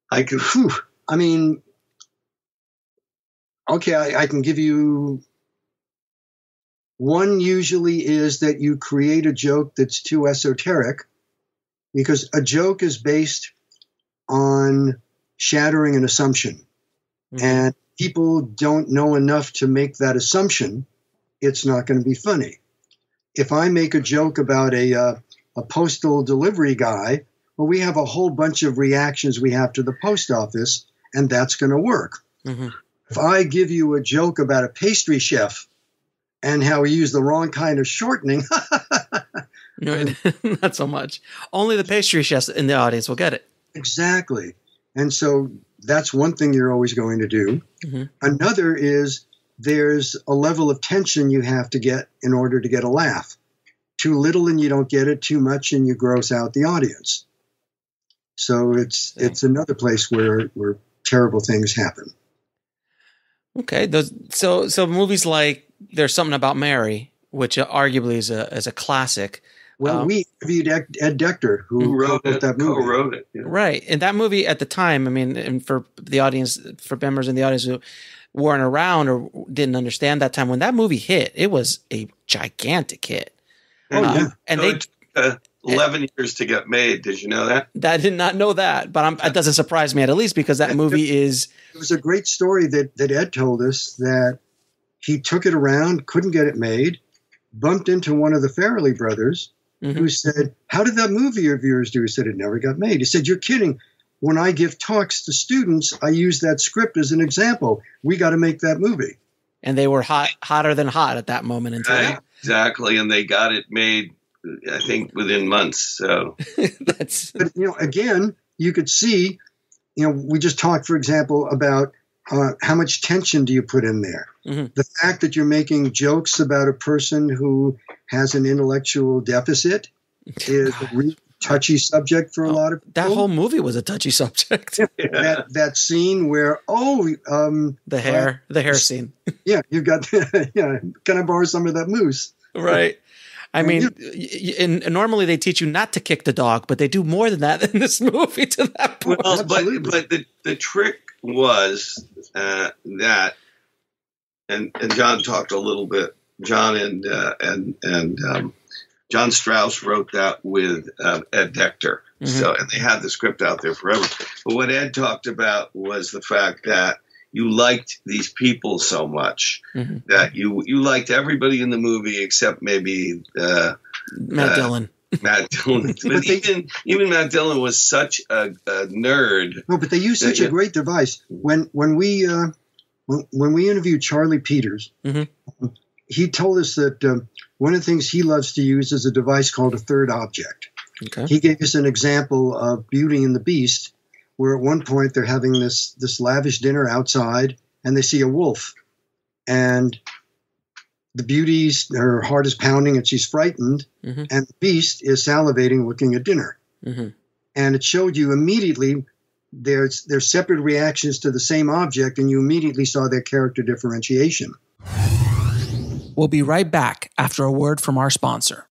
I could, whew, I mean, okay, I, I can give you one. Usually is that you create a joke that's too esoteric, because a joke is based on shattering an assumption, mm-hmm. and people don't know enough to make that assumption. It's not going to be funny. If I make a joke about a, uh, a postal delivery guy, well, we have a whole bunch of reactions we have to the post office, and that's going to work. Mm-hmm. If I give you a joke about a pastry chef and how he used the wrong kind of shortening, no, not so much. Only the pastry chefs in the audience will get it. Exactly. And so that's one thing you're always going to do. Mm-hmm. Another is there's a level of tension you have to get in order to get a laugh. Too little and you don't get it, too much and you gross out the audience. So it's it's another place where where terrible things happen. Okay, those, so so movies like There's Something About Mary, which arguably is a is a classic. Well, um, we interviewed Ed Dechter, who, who wrote, wrote it, that movie. Who wrote it? Yeah. Right, and that movie at the time, I mean, and for the audience, for members in the audience who weren't around or didn't understand that time, when that movie hit, it was a gigantic hit. Oh, um, yeah. And so they it took, uh, eleven it, years to get made. Did you know that? I did not know that, but I'm, it doesn't surprise me at least, because that movie it, is. It was a great story that that Ed told us, that he took it around, couldn't get it made, bumped into one of the Farrelly brothers, mm-hmm. who said, "How did that movie of yours do?" He said, "It never got made." He said, "You're kidding. When I give talks to students, I use that script as an example. We got to make that movie." And they were hot, hotter than hot at that moment in time. Right. Exactly, and they got it made, I think, within months. So that's. But, you know, again, you could see, you know, we just talked, for example, about uh, how much tension do you put in there? Mm-hmm. The fact that you're making jokes about a person who has an intellectual deficit is God. a really touchy subject for oh, a lot of people. That whole movie was a touchy subject. Yeah. Yeah. That that scene where oh, um, the hair, uh, the hair scene. Yeah, you've got. Yeah, can I borrow some of that mousse? Right. I and, mean, yeah. y- y- normally they teach you not to kick the dog, but they do more than that in this movie. To that point, well, but but the the trick was uh, that, and and John talked a little bit. John and uh, and and. Um, John Strauss wrote that with uh, Ed Dechter, mm-hmm. so and they had the script out there forever. But what Ed talked about was the fact that you liked these people so much, mm-hmm. that you you liked everybody in the movie except maybe uh, Matt uh, Dillon. Matt Dillon. But even even Matt Dillon was such a, a nerd. No, but they used such that, a great device. When when we uh, when, when we interviewed Charlie Peters, mm-hmm. he told us that um, one of the things he loves to use is a device called a third object. Okay. He gave us an example of Beauty and the Beast, where at one point they're having this this lavish dinner outside, and they see a wolf, and the beauty's, her heart is pounding and she's frightened, mm-hmm. and the beast is salivating looking at dinner. Mm-hmm. And it showed you immediately there's, there's separate reactions to the same object, and you immediately saw their character differentiation. We'll be right back after a word from our sponsor.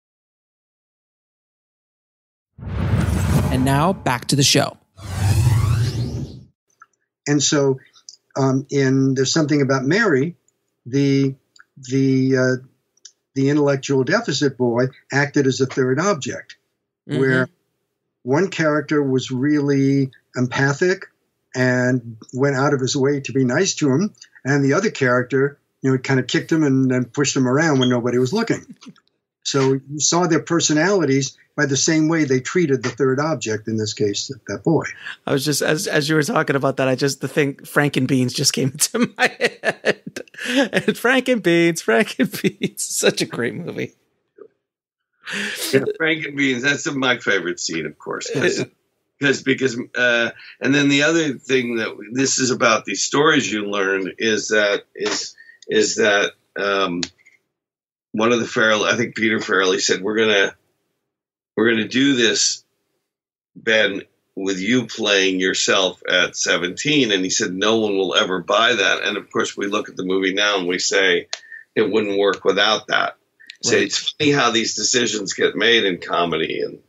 And now back to the show. And so um, in There's Something About Mary, the... the uh, the intellectual deficit boy acted as a third object, mm-hmm. where one character was really empathic and went out of his way to be nice to him, and the other character, you know, kind of kicked him and, and pushed him around when nobody was looking. So you saw their personalities by the same way they treated the third object, in this case, that boy. I was just, as as you were talking about that, I just, the thing, Frankenbeans just came into my head. And Frankenbeans, Frankenbeans, such a great movie. Yeah, Frankenbeans, that's my favorite scene, of course. Because, because, uh, and then the other thing that this is about these stories you learn is that, is, is that, um, one of the Farrelly, I think Peter Farrelly said, we're going to, we're going to do this, Ben, with you playing yourself at seventeen. And he said, no one will ever buy that. And of course we look at the movie now and we say, it wouldn't work without that. So right. It's funny how these decisions get made in comedy. And,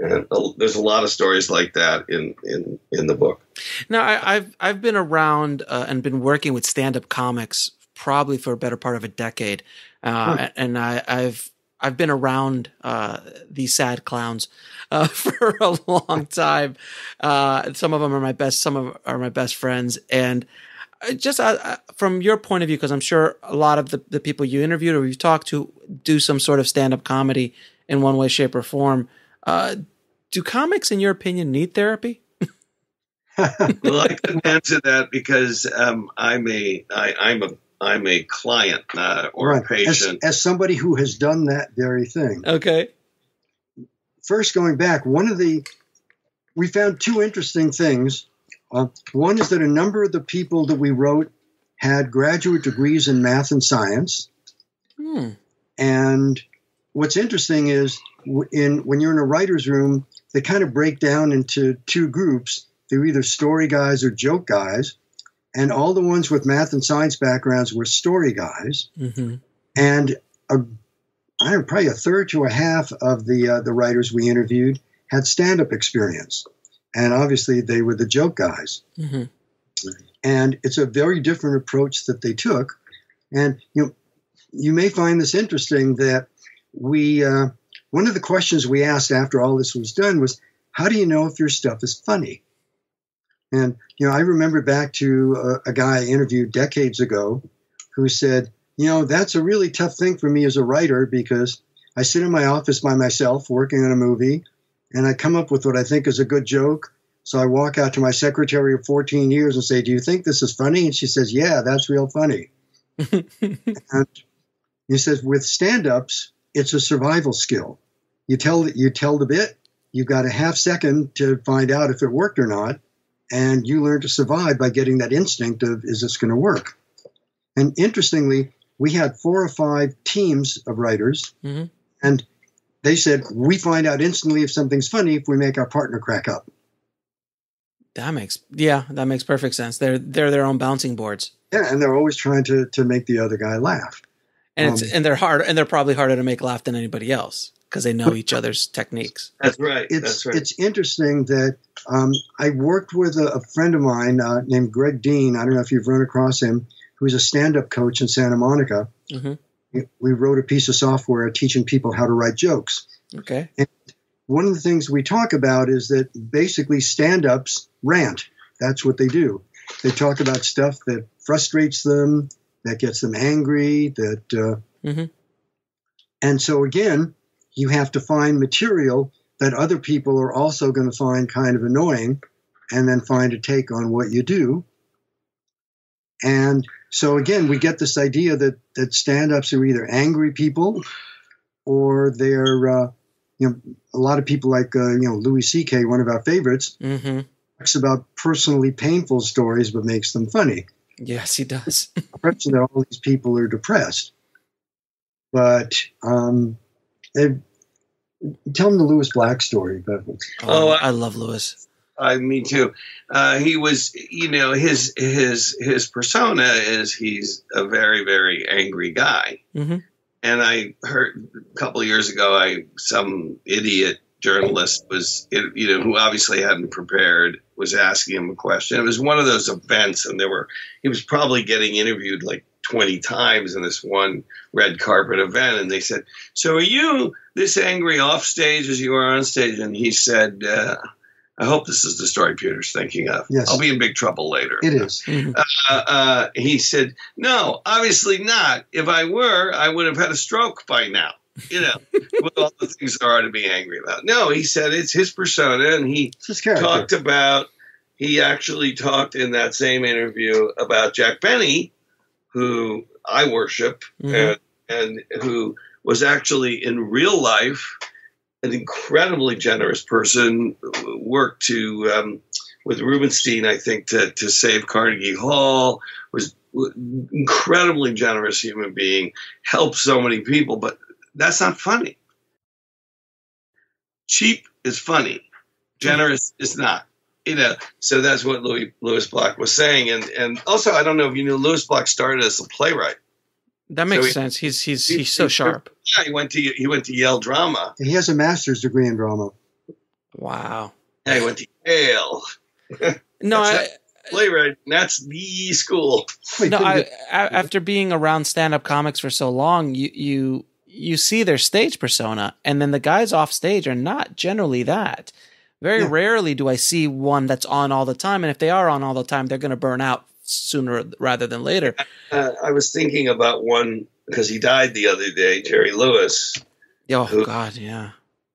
and there's a lot of stories like that in, in, in the book. Now I, I've, I've been around uh, and been working with stand-up comics probably for a better part of a decade. Uh, huh. And I, I've, I've been around uh, these sad clowns uh, for a long time. Uh, some of them are my best. Some of them are my best friends. And just uh, from your point of view, because I'm sure a lot of the, the people you interviewed or you've talked to do some sort of stand-up comedy in one way, shape, or form. Uh, do comics, in your opinion, need therapy? Well, I couldn't answer that because um, I'm a I, I'm a I'm a client uh, or right. a patient. As, as somebody who has done that very thing. Okay. First, going back, one of the – we found two interesting things. Uh, one is that a number of the people that we wrote had graduate degrees in math and science. Hmm. And what's interesting is in when you're in a writer's room, they kind of break down into two groups. They're either story guys or joke guys. And all the ones with math and science backgrounds were story guys. Mm-hmm. And a, I don't, probably a third to a half of the uh, the writers we interviewed had stand-up experience. And obviously they were the joke guys. Mm-hmm. And it's a very different approach that they took. And you know, you may find this interesting that we uh, one of the questions we asked after all this was done was, how do you know if your stuff is funny? And, you know, I remember back to a, a guy I interviewed decades ago who said, you know, that's a really tough thing for me as a writer because I sit in my office by myself working on a movie and I come up with what I think is a good joke. So I walk out to my secretary of fourteen years and say, do you think this is funny? And she says, yeah, that's real funny. And he says, with stand-ups, it's a survival skill. You tell, you tell the bit, you've got a half second to find out if it worked or not. And you learn to survive by getting that instinct of, is this going to work? And interestingly, we had four or five teams of writers, mm-hmm. and they said, we find out instantly if something's funny if we make our partner crack up. That makes, yeah, that makes perfect sense. They're, they're their own bouncing boards. Yeah, and they're always trying to, to make the other guy laugh. And, it's, um, and they're hard, and they're probably harder to make laugh than anybody else because they know each other's techniques. That's right. It's, that's right. It's interesting that um, I worked with a, a friend of mine uh, named Greg Dean. I don't know if you've run across him, who's a stand-up coach in Santa Monica. Mm-hmm. We, we wrote a piece of software teaching people how to write jokes. Okay. And one of the things we talk about is that basically stand-ups rant. That's what they do. They talk about stuff that frustrates them, that gets them angry, that, uh, mm-hmm. and so again, you have to find material that other people are also going to find kind of annoying, and then find a take on what you do. And so, again, we get this idea that, that stand-ups are either angry people or they're, uh, you know, a lot of people like, uh, you know, Louis C K, one of our favorites, mm-hmm. talks about personally painful stories but makes them funny. Yes, he does. Impression that all these people are depressed. But um, it, tell them the Lewis Black story. But oh, um, I love Lewis. I me too. Uh, he was, you know, his his his persona is he's a very very angry guy. Mm-hmm. And I heard a couple of years ago, I some idiot journalist was, you know, who obviously hadn't prepared, was asking him a question. It was one of those events, and there were he was probably getting interviewed like twenty times in this one red carpet event, and they said, "So are you this angry off stage as you are on stage?" And he said, uh, "I hope this is the story Peter's thinking of. Yes. I'll be in big trouble later." It is. uh, uh, he said, "No, obviously not. If I were, I would have had a stroke by now. You know, with all the things there are to be angry about." No, he said it's his persona, and he talked about. He actually talked in that same interview about Jack Benny, who I worship, mm-hmm. and, and who was actually in real life an incredibly generous person, worked to um, with Rubenstein, I think, to, to save Carnegie Hall, was an incredibly generous human being, helped so many people, but that's not funny. Cheap is funny. Generous mm-hmm. is not. You know, so that's what Louis, Louis Block was saying. And, and also, I don't know if you knew, Louis Block started as a playwright. That makes so he, sense. He's he's he's, he's so he, sharp. Yeah, he went to he went to Yale Drama. He has a master's degree in drama. Wow. Yeah, he went to Yale. No, I, playwright. And that's the school. Wait, no, I, after being around stand-up comics for so long, you you you see their stage persona, and then the guys off stage are not generally that. Very yeah. rarely do I see one that's on all the time. And if they are on all the time, they're going to burn out sooner rather than later. Uh, I was thinking about one, because he died the other day, Jerry Lewis. Oh, who, God, yeah.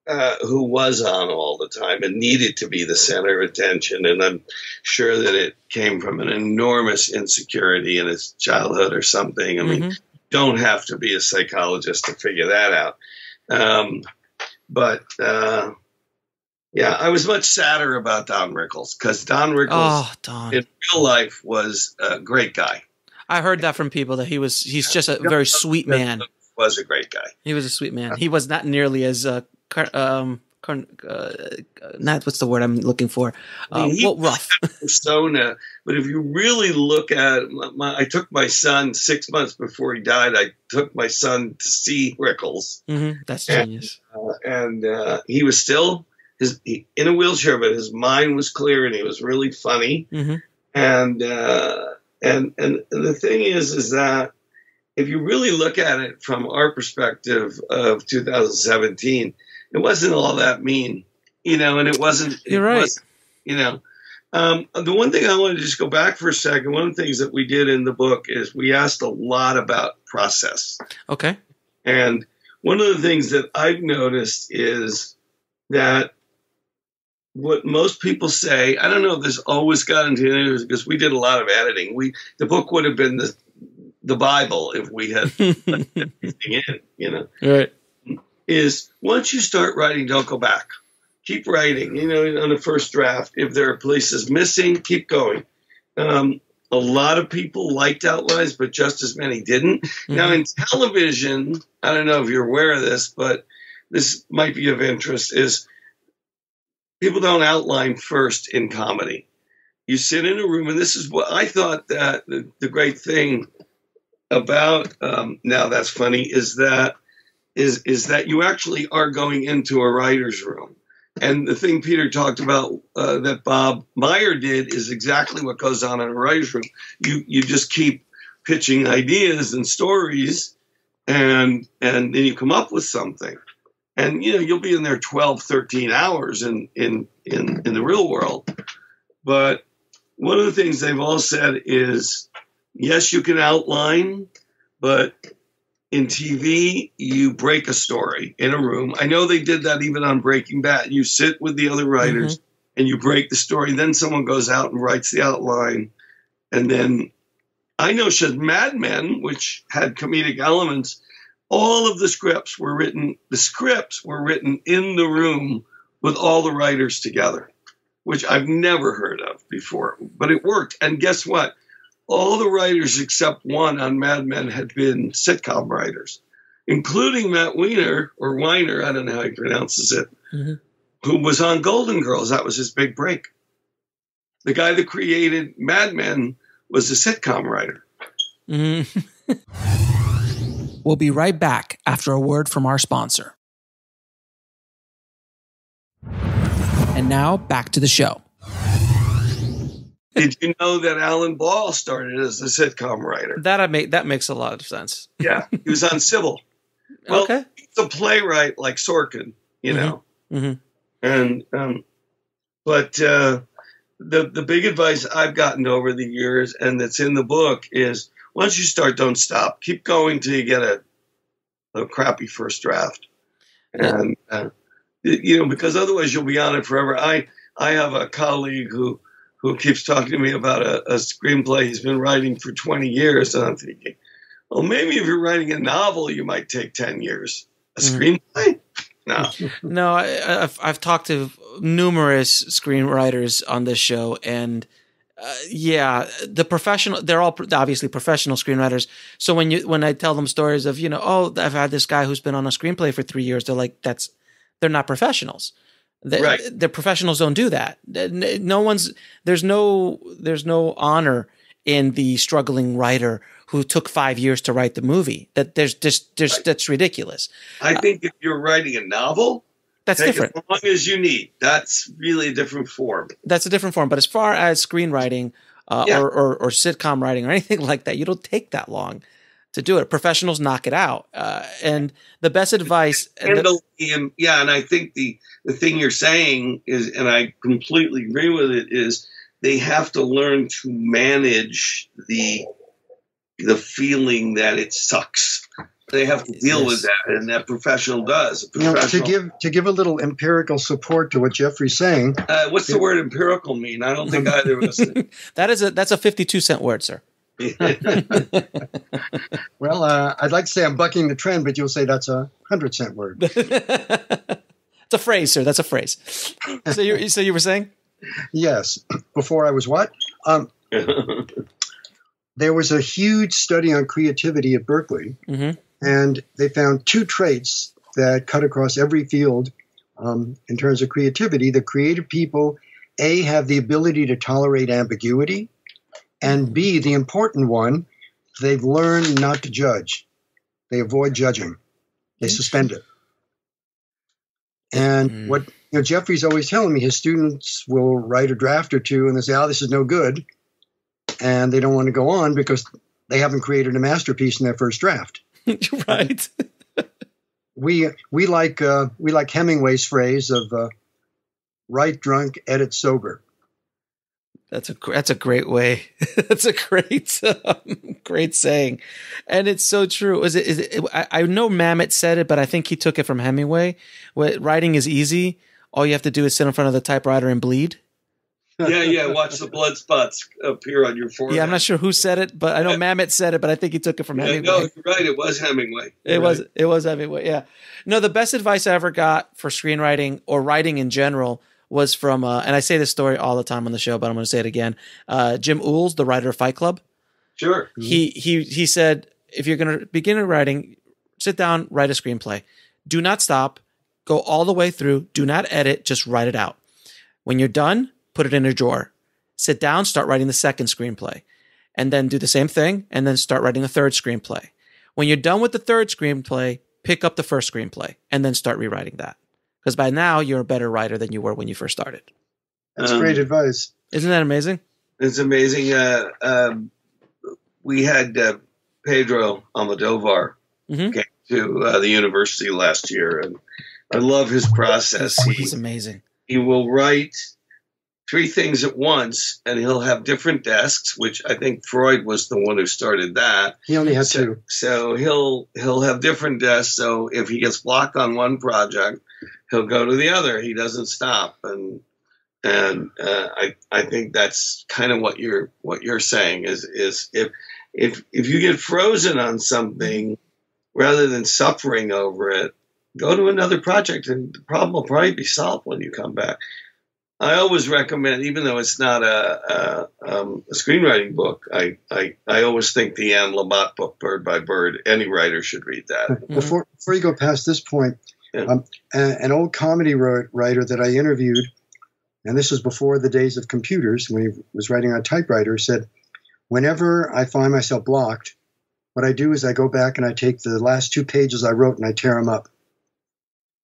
Uh, who was on all the time and needed to be the center of attention. And I'm sure that it came from an enormous insecurity in his childhood or something. I mm-hmm. mean, don't have to be a psychologist to figure that out. Um, but... Uh, Yeah, I was much sadder about Don Rickles, because Don Rickles oh, Don. in real life was a great guy. I heard that from people that he was. He's just a very sweet man. He was a great guy. He was a sweet man. He was not nearly as uh, um, uh, not what's the word I'm looking for. Um, he, well, rough persona. But if you really look at, my, my, I took my son six months before he died. I took my son to see Rickles. Mm-hmm. That's genius. And, uh, and uh, he was still. His, he, in a wheelchair, but his mind was clear, and he was really funny. Mm-hmm. And uh, and and the thing is, is that if you really look at it from our perspective of two thousand seventeen, it wasn't all that mean, you know. And it wasn't. You're it right. Wasn't, you know, um, the one thing I want to just go back for a second. One of the things that we did in the book is we asked a lot about process. Okay. And one of the things that I've noticed is that. What most people say, I don't know if this always got into interviews because we did a lot of editing. We the book would have been the the Bible if we had everything in, you know. Right. Is once you start writing, don't go back. Keep writing, you know, on the first draft. If there are places missing, keep going. Um, a lot of people liked outlines, but just as many didn't. Mm-hmm. Now in television, I don't know if you're aware of this, but this might be of interest, is people don't outline first in comedy. You sit in a room, and this is what I thought that the, the great thing about um, Now That's Funny is that is is that you actually are going into a writer's room. And the thing Peter talked about uh, that Bob Meyer did is exactly what goes on in a writer's room. You you just keep pitching ideas and stories, and and then you come up with something. And, you know, you'll be in there twelve, thirteen hours in, in, in, in the real world. But one of the things they've all said is, yes, you can outline, but In T V, you break a story in a room. I know they did that even on Breaking Bad. You sit with the other writers mm-hmm. and you break the story. Then someone goes out and writes the outline. And then I know Mad Men, which had comedic elements, all of the scripts were written. The scripts were written in the room with all the writers together, which I've never heard of before. But it worked. And guess what? All the writers except one on Mad Men had been sitcom writers, including Matt Weiner, or Weiner, I don't know how he pronounces it, mm-hmm. who was on Golden Girls. That was his big break. The guy that created Mad Men was a sitcom writer. Mm-hmm. We'll be right back after a word from our sponsor. And now, back to the show. Did you know that Alan Ball started as a sitcom writer? That I make, that makes a lot of sense. Yeah, he was on Sybil. Well, okay. He's a playwright like Sorkin, you mm-hmm. know. Mm-hmm. And um, but uh, the the big advice I've gotten over the years, and that's in the book, is once you start, don't stop. Keep going till you get a a crappy first draft, yeah. and uh, you know, because otherwise you'll be on it forever. I I have a colleague who. who keeps talking to me about a, a screenplay he's been writing for twenty years. And I'm thinking, well, maybe if you're writing a novel, you might take ten years. A screenplay? No. No, I, I've, I've talked to numerous screenwriters on this show, and uh, yeah, the professional, they're all obviously professional screenwriters. So when you, when I tell them stories of, you know, oh, I've had this guy who's been on a screenplay for three years, they're like, that's, they're not professionals. The, right. the professionals don't do that. No one's there's no there's no honor in the struggling writer who took five years to write the movie. That there's just there's, right. that's ridiculous. I think uh, if you're writing a novel, that's different. As long as you need, that's really a different form. That's a different form. But as far as screenwriting uh, yeah. or, or or sitcom writing or anything like that, you don't take that long to do it. Professionals knock it out. Uh, and the best advice. And the, and, yeah. And I think the, the thing you're saying is, and I completely agree with it, is they have to learn to manage the, the feeling that it sucks. They have to deal yes. with that. And that professional does. Professional, you know, to give, to give a little empirical support to what Jeffrey's saying. Uh, what's the word empirical mean? I don't think either of us. That is a, that's a fifty-two cent word, sir. Well, uh, I'd like to say I'm bucking the trend, but you'll say that's a hundred cent word. It's a phrase, sir. That's a phrase. So you, so you were saying? Yes. Before I was what? Um, there was a huge study on creativity at Berkeley, mm-hmm. and they found two traits that cut across every field um, in terms of creativity. The creative people, A, have the ability to tolerate ambiguity. And B, the important one, they've learned not to judge. They avoid judging. They suspend it. And mm-hmm. what you know, Jeffrey's always telling me, his students will write a draft or two and they say, oh, this is no good. And they don't want to go on because they haven't created a masterpiece in their first draft. Right. we we like uh, we like Hemingway's phrase of uh, write drunk, edit sober. That's a that's a great way. That's a great um, great saying, and it's so true. Is it? Is it? I, I know Mamet said it, but I think he took it from Hemingway. What, writing is easy. All you have to do is sit in front of the typewriter and bleed. Yeah, yeah. Watch the blood spots appear on your forehead. Yeah, I'm not sure who said it, but I know Mamet said it, but I think he took it from yeah, Hemingway. No, you're right. It was Hemingway. You're it was. Right. It was Hemingway. Yeah. No, the best advice I ever got for screenwriting or writing in general was from, uh, and I say this story all the time on the show, but I'm going to say it again. Uh, Jim Olds, the writer of Fight Club. Sure. He, he, he said, if you're going to begin writing, sit down, write a screenplay. Do not stop. Go all the way through. Do not edit. Just write it out. When you're done, put it in a drawer. Sit down, start writing the second screenplay, and then do the same thing, and then start writing a third screenplay. When you're done with the third screenplay, pick up the first screenplay, and then start rewriting that. Because by now, you're a better writer than you were when you first started. That's um, great advice. Isn't that amazing? It's amazing. Uh, um, we had uh, Pedro Almodovar mm-hmm. came to uh, the university last year, and I love his process. He, He's amazing. He will write three things at once, and he'll have different desks, which I think Freud was the one who started that. He only had so, two. So he'll he'll have different desks. So if he gets blocked on one project, he'll go to the other. He doesn't stop. And and uh, I I think that's kind of what you're what you're saying is is if if if you get frozen on something, rather than suffering over it, go to another project, and the problem will probably be solved when you come back. I always recommend, even though it's not a, a, um, a screenwriting book, I, I, I always think the Anne Lamott book, Bird by Bird, any writer should read that. Before, before you go past this point, yeah. um, an old comedy writer that I interviewed, and this was before the days of computers, when he was writing on typewriter, said, whenever I find myself blocked, what I do is I go back and I take the last two pages I wrote and I tear them up.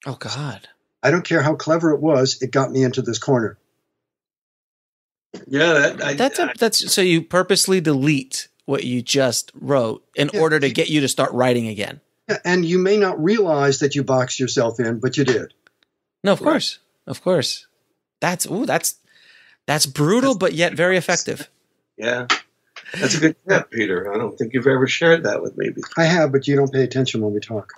Oh, God. I don't care how clever it was, it got me into this corner. Yeah, that, I, that's a, that's so you purposely delete what you just wrote in yeah. order to get you to start writing again. Yeah, and you may not realize that you boxed yourself in, but you did. No, of right. course, of course. That's ooh, that's that's brutal, that's, but yet very effective. Yeah, that's a good tip, Peter. I don't think you've ever shared that with me before. I have, but you don't pay attention when we talk.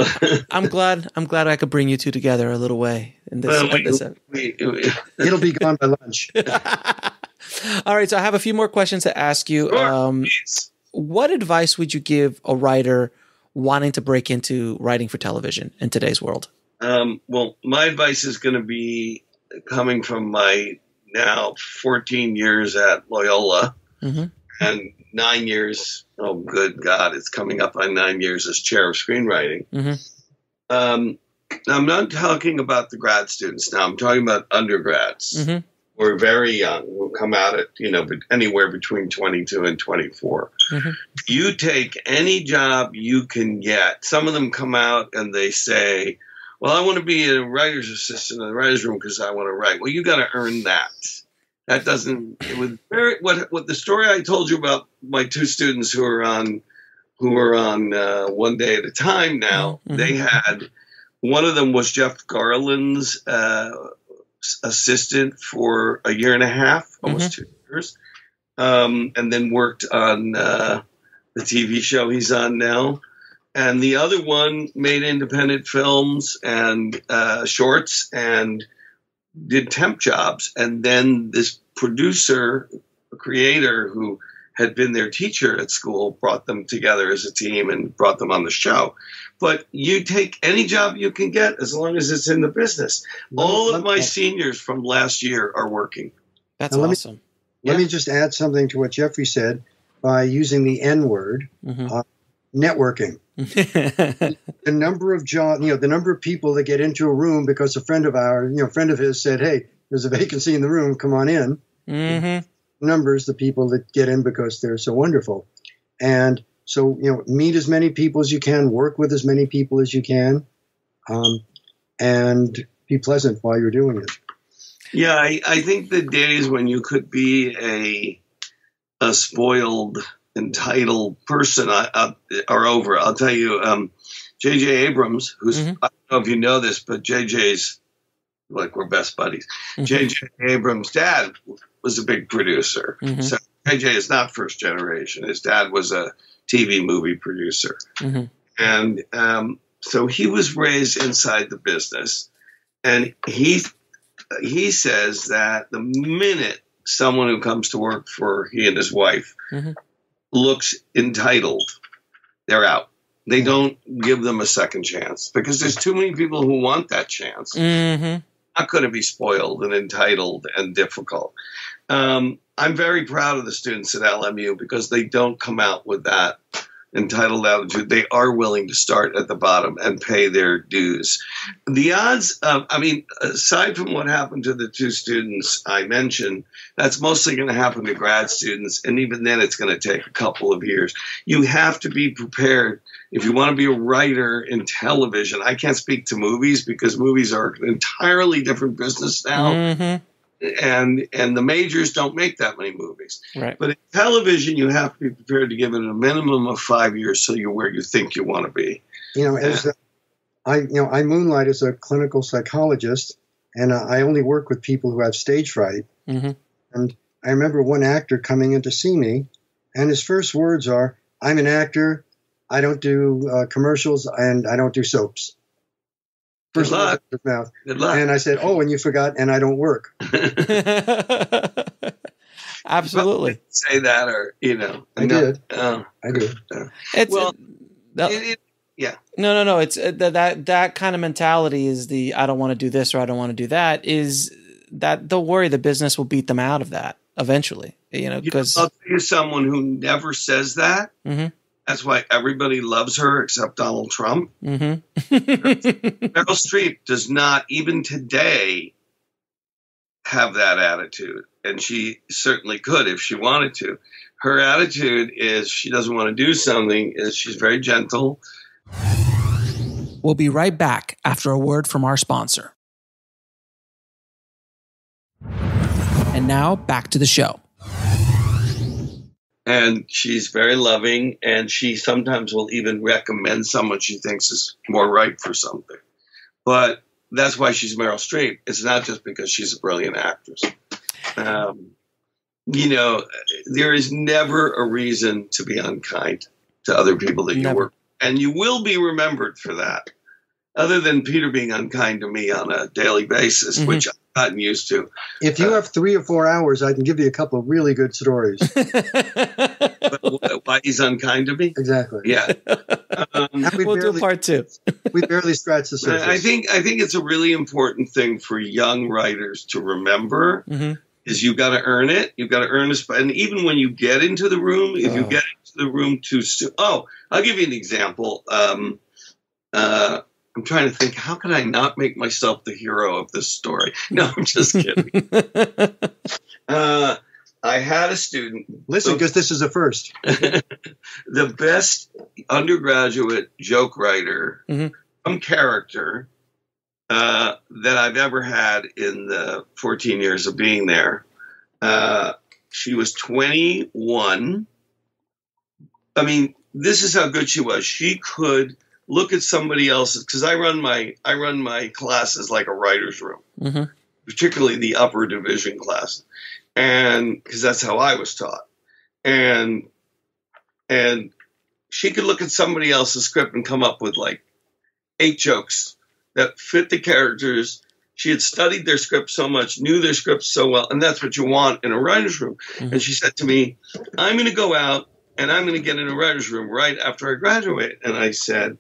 I'm glad. I'm glad I could bring you two together a little way. In this, well, we, this we, we, it'll be gone by lunch. All right. So I have a few more questions to ask you. Sure, um, what advice would you give a writer wanting to break into writing for television in today's world? Um, well, my advice is going to be coming from my now fourteen years at Loyola. Mm-hmm. And nine years, oh, good God, it's coming up on nine years as chair of screenwriting. Mm-hmm. um, I'm not talking about the grad students now. I'm talking about undergrads mm-hmm. who are very young, who come out at, you know, anywhere between twenty-two and twenty-four. Mm-hmm. You take any job you can get. Some of them come out and they say, well, I want to be a writer's assistant in the writer's room because I want to write. Well, you got to earn that. That doesn't. It was very what what the story I told you about my two students who are on who are on uh, One Day at a Time now. Mm-hmm. They had one of them was Jeff Garland's uh, assistant for a year and a half, almost mm-hmm. two years, um, and then worked on uh, the T V show he's on now. And the other one made independent films and uh, shorts and. Did temp jobs, and then this producer, a creator who had been their teacher at school, brought them together as a team and brought them on the show. But you take any job you can get as long as it's in the business. All of my seniors from last year are working. That's now, awesome. Let, me, yeah. let me just add something to what Jeffrey said by using the N word, mm-hmm. uh, networking. The number of job, you know, the number of people that get into a room because a friend of ours, you know, a friend of his said, "Hey, there's a vacancy in the room. Come on in." Mm-hmm. Numbers the people that get in because they're so wonderful, and so you know, meet as many people as you can, work with as many people as you can, um, and be pleasant while you're doing it. Yeah, I, I think the days when you could be a a spoiled. Entitled person I, I, are over. I'll tell you, um, J J Abrams, who's, mm-hmm. I don't know if you know this, but J J's, like, we're best buddies. Mm-hmm. J J Abrams' dad was a big producer. Mm-hmm. So J J is not first generation. His dad was a T V movie producer. Mm-hmm. And um, so he was raised inside the business. And he he says that the minute someone who comes to work for he and his wife mm-hmm. looks entitled, they're out. They don't give them a second chance because there's too many people who want that chance. Mm-hmm. Not going to be spoiled and entitled and difficult. Um, I'm very proud of the students at L M U because they don't come out with that entitled attitude. They are willing to start at the bottom and pay their dues. The odds of, I mean, aside from what happened to the two students I mentioned, that's mostly going to happen to grad students. And even then it's going to take a couple of years. You have to be prepared. If you want to be a writer in television, I can't speak to movies because movies are an entirely different business now. Mm-hmm. And and the majors don't make that many movies. Right. But in television, you have to be prepared to give it a minimum of five years so you're where you think you want to be. You know, as a, I you know I moonlight as a clinical psychologist, and I only work with people who have stage fright. Mm-hmm. And I remember one actor coming in to see me, and his first words are, "I'm an actor. I don't do uh, commercials, and I don't do soaps." First Good luck. Of his mouth. Good luck. And I said, "Oh, and you forgot, and I don't work." Absolutely. Say that, or you know, I no, did. Um, I did. Uh, it's, well, it, that, it, it, yeah. No, no, no. It's uh, that that kind of mentality is the I don't want to do this or I don't want to do that. Is that they'll worry the business will beat them out of that eventually. You know, because I'll tell you someone who never says that. Mm-hmm. That's why everybody loves her except Donald Trump. Mm-hmm. Meryl Streep does not even today have that attitude. And she certainly could if she wanted to. Her attitude is she doesn't want to do something. Is she's very gentle. We'll be right back after a word from our sponsor. And now back to the show. And she's very loving, and she sometimes will even recommend someone she thinks is more right for something. But that's why she's Meryl Streep. It's not just because she's a brilliant actress. Um, you know, there is never a reason to be unkind to other people that you never. work with. And you will be remembered for that. Other than Peter being unkind to me on a daily basis, mm-hmm. which I've gotten used to. If you uh, have three or four hours, I can give you a couple of really good stories. Why he's unkind to me? Exactly. Yeah. Um, we we'll barely, do part two. We barely scratched the surface. I think I think it's a really important thing for young writers to remember mm-hmm. is you've got to earn it. You've got to earn a spot. And even when you get into the room, if oh. you get into the room too soon. Oh, I'll give you an example. Um, uh, I'm trying to think, how could I not make myself the hero of this story? No, I'm just kidding. uh, I had a student. Listen, because this is a first. The best undergraduate joke writer, mm-hmm. some character uh, that I've ever had in the fourteen years of being there. Uh, she was twenty-one. I mean, this is how good she was. She could look at somebody else's, because I run my I run my classes like a writer's room, mm-hmm. particularly the upper division class, and because that's how I was taught. And and she could look at somebody else's script and come up with like eight jokes that fit the characters. She had studied their script so much, knew their script so well, and that's what you want in a writer's room. Mm-hmm. And she said to me, "I'm going to go out and I'm going to get in a writer's room right after I graduate." And I said,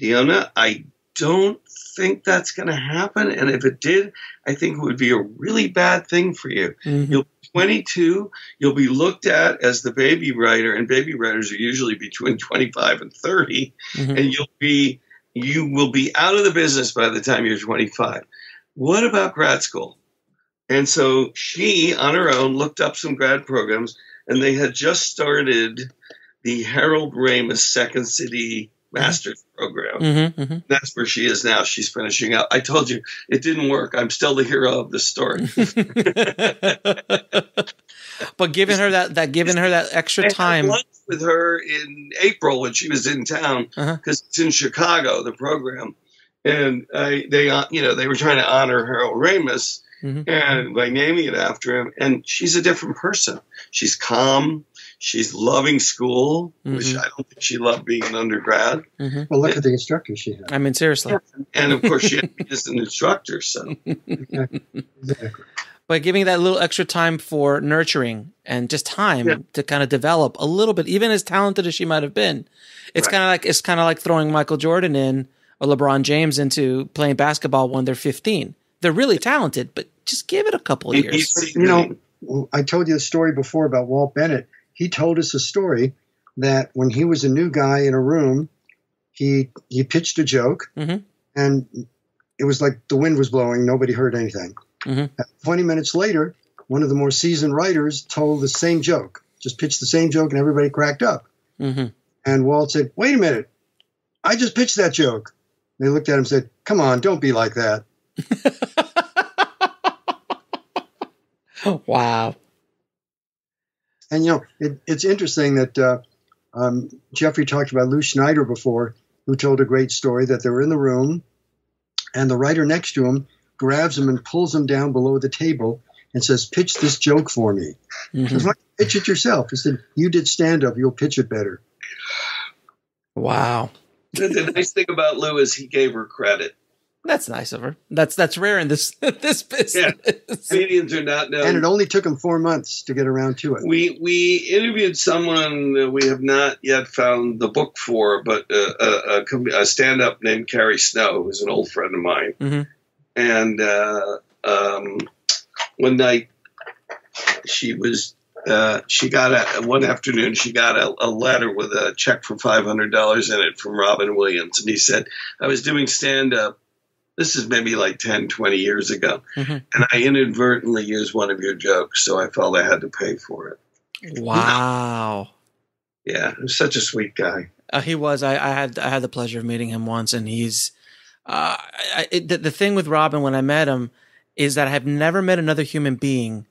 "Diona, I don't think that's going to happen. And if it did, I think it would be a really bad thing for you. Mm-hmm. You'll be twenty-two. You'll be looked at as the baby writer, and baby writers are usually between twenty-five and thirty. Mm-hmm. And you'll be, you will be out of the business by the time you're twenty-five. What about grad school?" And so she, on her own, looked up some grad programs, and they had just started the Harold Ramis Second City Masters program. Mm-hmm, mm-hmm. That's where she is now. She's finishing up. I told you, it didn't work. I'm still the hero of the story. But giving her that, that giving her that extra time. I had lunch with her in April when she was in town, because uh-huh. it's in Chicago, the program. And I, they, you know, they were trying to honor Harold Ramis. Mm-hmm. And by naming it after him, and she's a different person. She's calm. She's loving school, mm-hmm. which I don't think she loved being an undergrad. Mm-hmm. Well, look and, at the instructor she had. I mean, seriously. Yeah. And of course, she had me as an instructor. So, exactly. Exactly. But giving that little extra time for nurturing and just time yeah. to kind of develop a little bit, even as talented as she might have been, it's right. kind of like it's kind of like throwing Michael Jordan in or LeBron James into playing basketball when they're fifteen. They're really talented, but just give it a couple of years. You know, I told you the story before about Walt Bennett. He told us a story that when he was a new guy in a room, he he pitched a joke, mm-hmm. and it was like the wind was blowing. Nobody heard anything. Mm-hmm. twenty minutes later, one of the more seasoned writers told the same joke, just pitched the same joke, and everybody cracked up. Mm-hmm. And Walt said, "Wait a minute, I just pitched that joke." And they looked at him and said, "Come on, don't be like that." Wow. And, you know, it, it's interesting that uh, um, Jeffrey talked about Lou Schneider before, who told a great story that they were in the room and the writer next to him grabs him and pulls him down below the table and says, pitch this joke for me. Mm-hmm. So why don't you pitch it yourself? He said, you did stand-up, you'll pitch it better. Wow. The nice thing about Lou is he gave her credit. That's nice of her. That's that's rare in this this business. Yeah. Comedians are not known. And it only took them four months to get around to it. We we interviewed someone that we have not yet found the book for, but a, a, a stand-up named Carrie Snow, who's an old friend of mine. Mm-hmm. And uh, um, one night she was uh, she got a one afternoon she got a, a letter with a check for five hundred dollars in it from Robin Williams, and he said, "I was doing stand-up." This is maybe like ten, twenty years ago. Mm-hmm. And I inadvertently used one of your jokes, so I felt I had to pay for it. Wow. Yeah, he was such a sweet guy. Uh, he was. I, I had I had the pleasure of meeting him once, and he's uh, – I, it, the, the thing with Robin when I met him is that I have never met another human being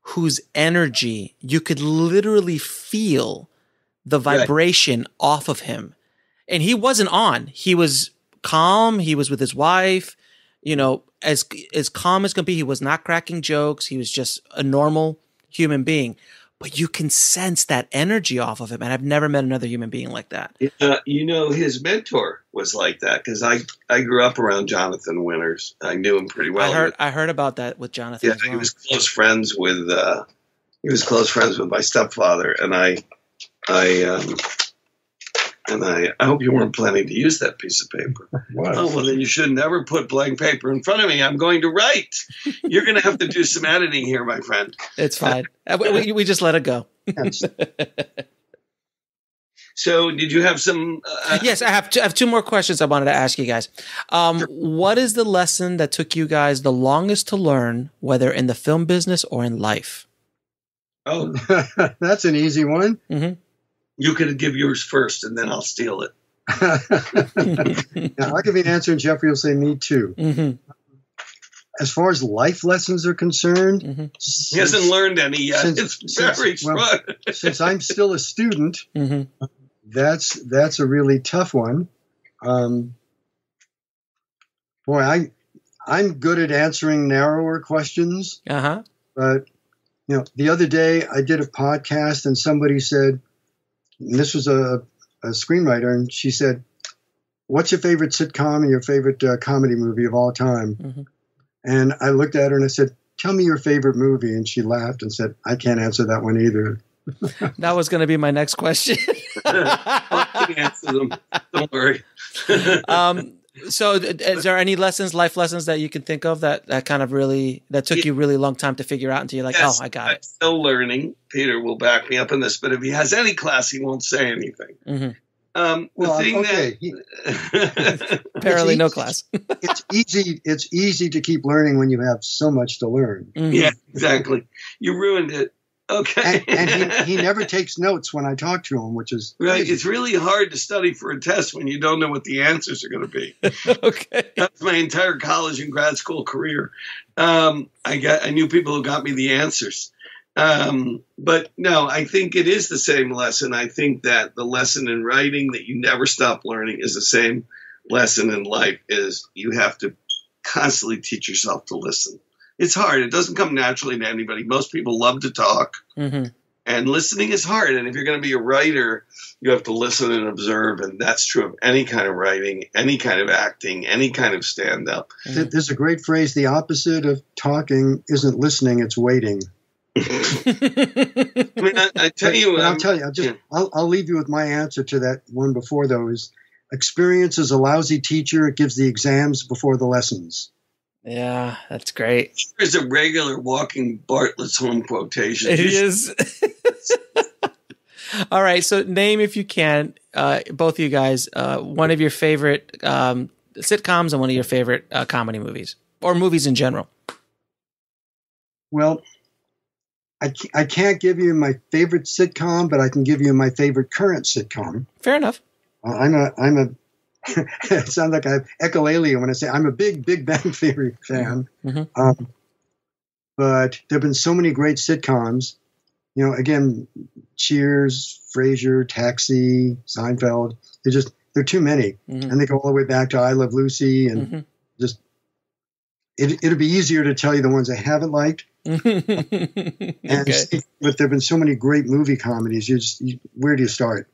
whose energy you could literally feel the vibration right. off of him. And he wasn't on. He was – calm. He was with his wife, you know, as as calm as can be. He was not cracking jokes. He was just a normal human being, but you can sense that energy off of him. And I've never met another human being like that. Uh, you know, his mentor was like that, because I I grew up around Jonathan Winters. I knew him pretty well. I heard I heard about that with Jonathan. Yeah, as well. He was close friends with uh, he was close friends with my stepfather, and I I. Um, And I, I hope you weren't planning to use that piece of paper. Wow. Oh, well, then you should never put blank paper in front of me. I'm going to write. You're going to have to do some editing here, my friend. It's fine. we, we just let it go. Yes. So did you have some? Uh, yes, I have, two, I have two more questions I wanted to ask you guys. Um, sure. What is the lesson that took you guys the longest to learn, whether in the film business or in life? Oh, that's an easy one. Mm-hmm. You can give yours first, and then I'll steal it. Now, I'll give you an answer, and Jeffrey will say, me too. Mm-hmm. As far as life lessons are concerned... Mm-hmm. since, he hasn't learned any yet. Since, it's since, very well, Since I'm still a student, mm-hmm. that's that's a really tough one. Um, boy, I, I'm good at answering narrower questions. Uh-huh. But you know, the other day, I did a podcast, and somebody said... And this was a, a screenwriter, and she said, what's your favorite sitcom and your favorite uh, comedy movie of all time? Mm-hmm. And I looked at her and I said, tell me your favorite movie. And she laughed and said, I can't answer that one either. That was going to be my next question. I can answer them. Don't worry. um, so is there any lessons, life lessons that you can think of that, that kind of really, that took yeah. you really long time to figure out until you're like, yes, oh, I got I'm it. Still learning. Peter will back me up in this, but if he has any class, he won't say anything. Mm-hmm. um, the well, thing okay. that apparently no class. it's easy. It's easy to keep learning when you have so much to learn. Mm-hmm. Yeah, exactly. You ruined it. Okay. and and he, he never takes notes when I talk to him, which is right. Crazy. It's really hard to study for a test when you don't know what the answers are going to be. Okay. That's my entire college and grad school career. Um, I got I knew people who got me the answers. Um, but no, I think it is the same lesson. I think that the lesson in writing that you never stop learning is the same lesson in life, is you have to constantly teach yourself to listen. It's hard. It doesn't come naturally to anybody. Most people love to talk, mm-hmm. and listening is hard. And if you're going to be a writer, you have to listen and observe. And that's true of any kind of writing, any kind of acting, any kind of stand-up. Mm-hmm. There's a great phrase, the opposite of talking isn't listening, it's waiting. I mean, I, I tell you, I'll tell you, I'll just, yeah. I'll, I'll leave you with my answer to that one before, though, is experience is a lousy teacher. It gives the exams before the lessons. Yeah, that's great. There's a regular walking Bartlett's Home quotation. It is. All right, so name, if you can, uh, both of you guys, uh, one of your favorite um, sitcoms and one of your favorite uh, comedy movies, or movies in general. Well, I, I can't give you my favorite sitcom, but I can give you my favorite current sitcom. Fair enough. Uh, I'm a... I'm a it sounds like I echolalia when I say I'm a big Big Bang Theory fan. Mm-hmm. um, but there have been so many great sitcoms. You know, again, Cheers, Frasier, Taxi, Seinfeld. They're just, they're too many. Mm-hmm. And they go all the way back to I Love Lucy. And mm-hmm. just, it, it'll be easier to tell you the ones I haven't liked. Okay. And, but there have been so many great movie comedies. You just, you, where do you start?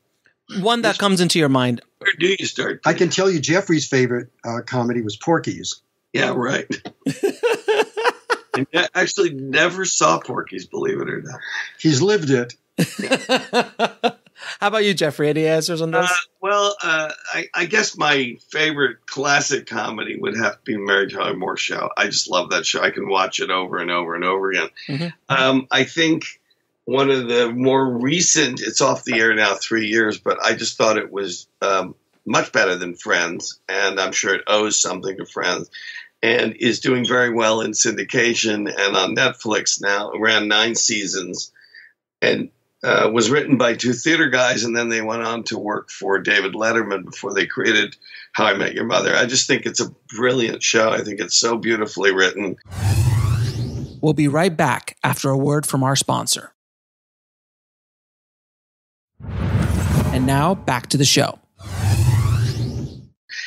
One that Which, comes into your mind. Where do you start? I can tell you Jeffrey's favorite uh, comedy was Porky's. Yeah, right. I actually never saw Porky's, believe it or not. He's lived it. How about you, Jeffrey? Any answers on this? Uh, well, uh, I, I guess my favorite classic comedy would have to be Mary Tyler Moore Show. I just love that show. I can watch it over and over and over again. Mm-hmm. um, I think one of the more recent, it's off the air now three years, but I just thought it was um, much better than Friends, and I'm sure it owes something to Friends, and is doing very well in syndication and on Netflix now, around nine seasons, and Uh, was written by two theater guys, and then they went on to work for David Letterman before they created How I Met Your Mother. I just think it's a brilliant show. I think it's so beautifully written. We'll be right back after a word from our sponsor. And now, back to the show.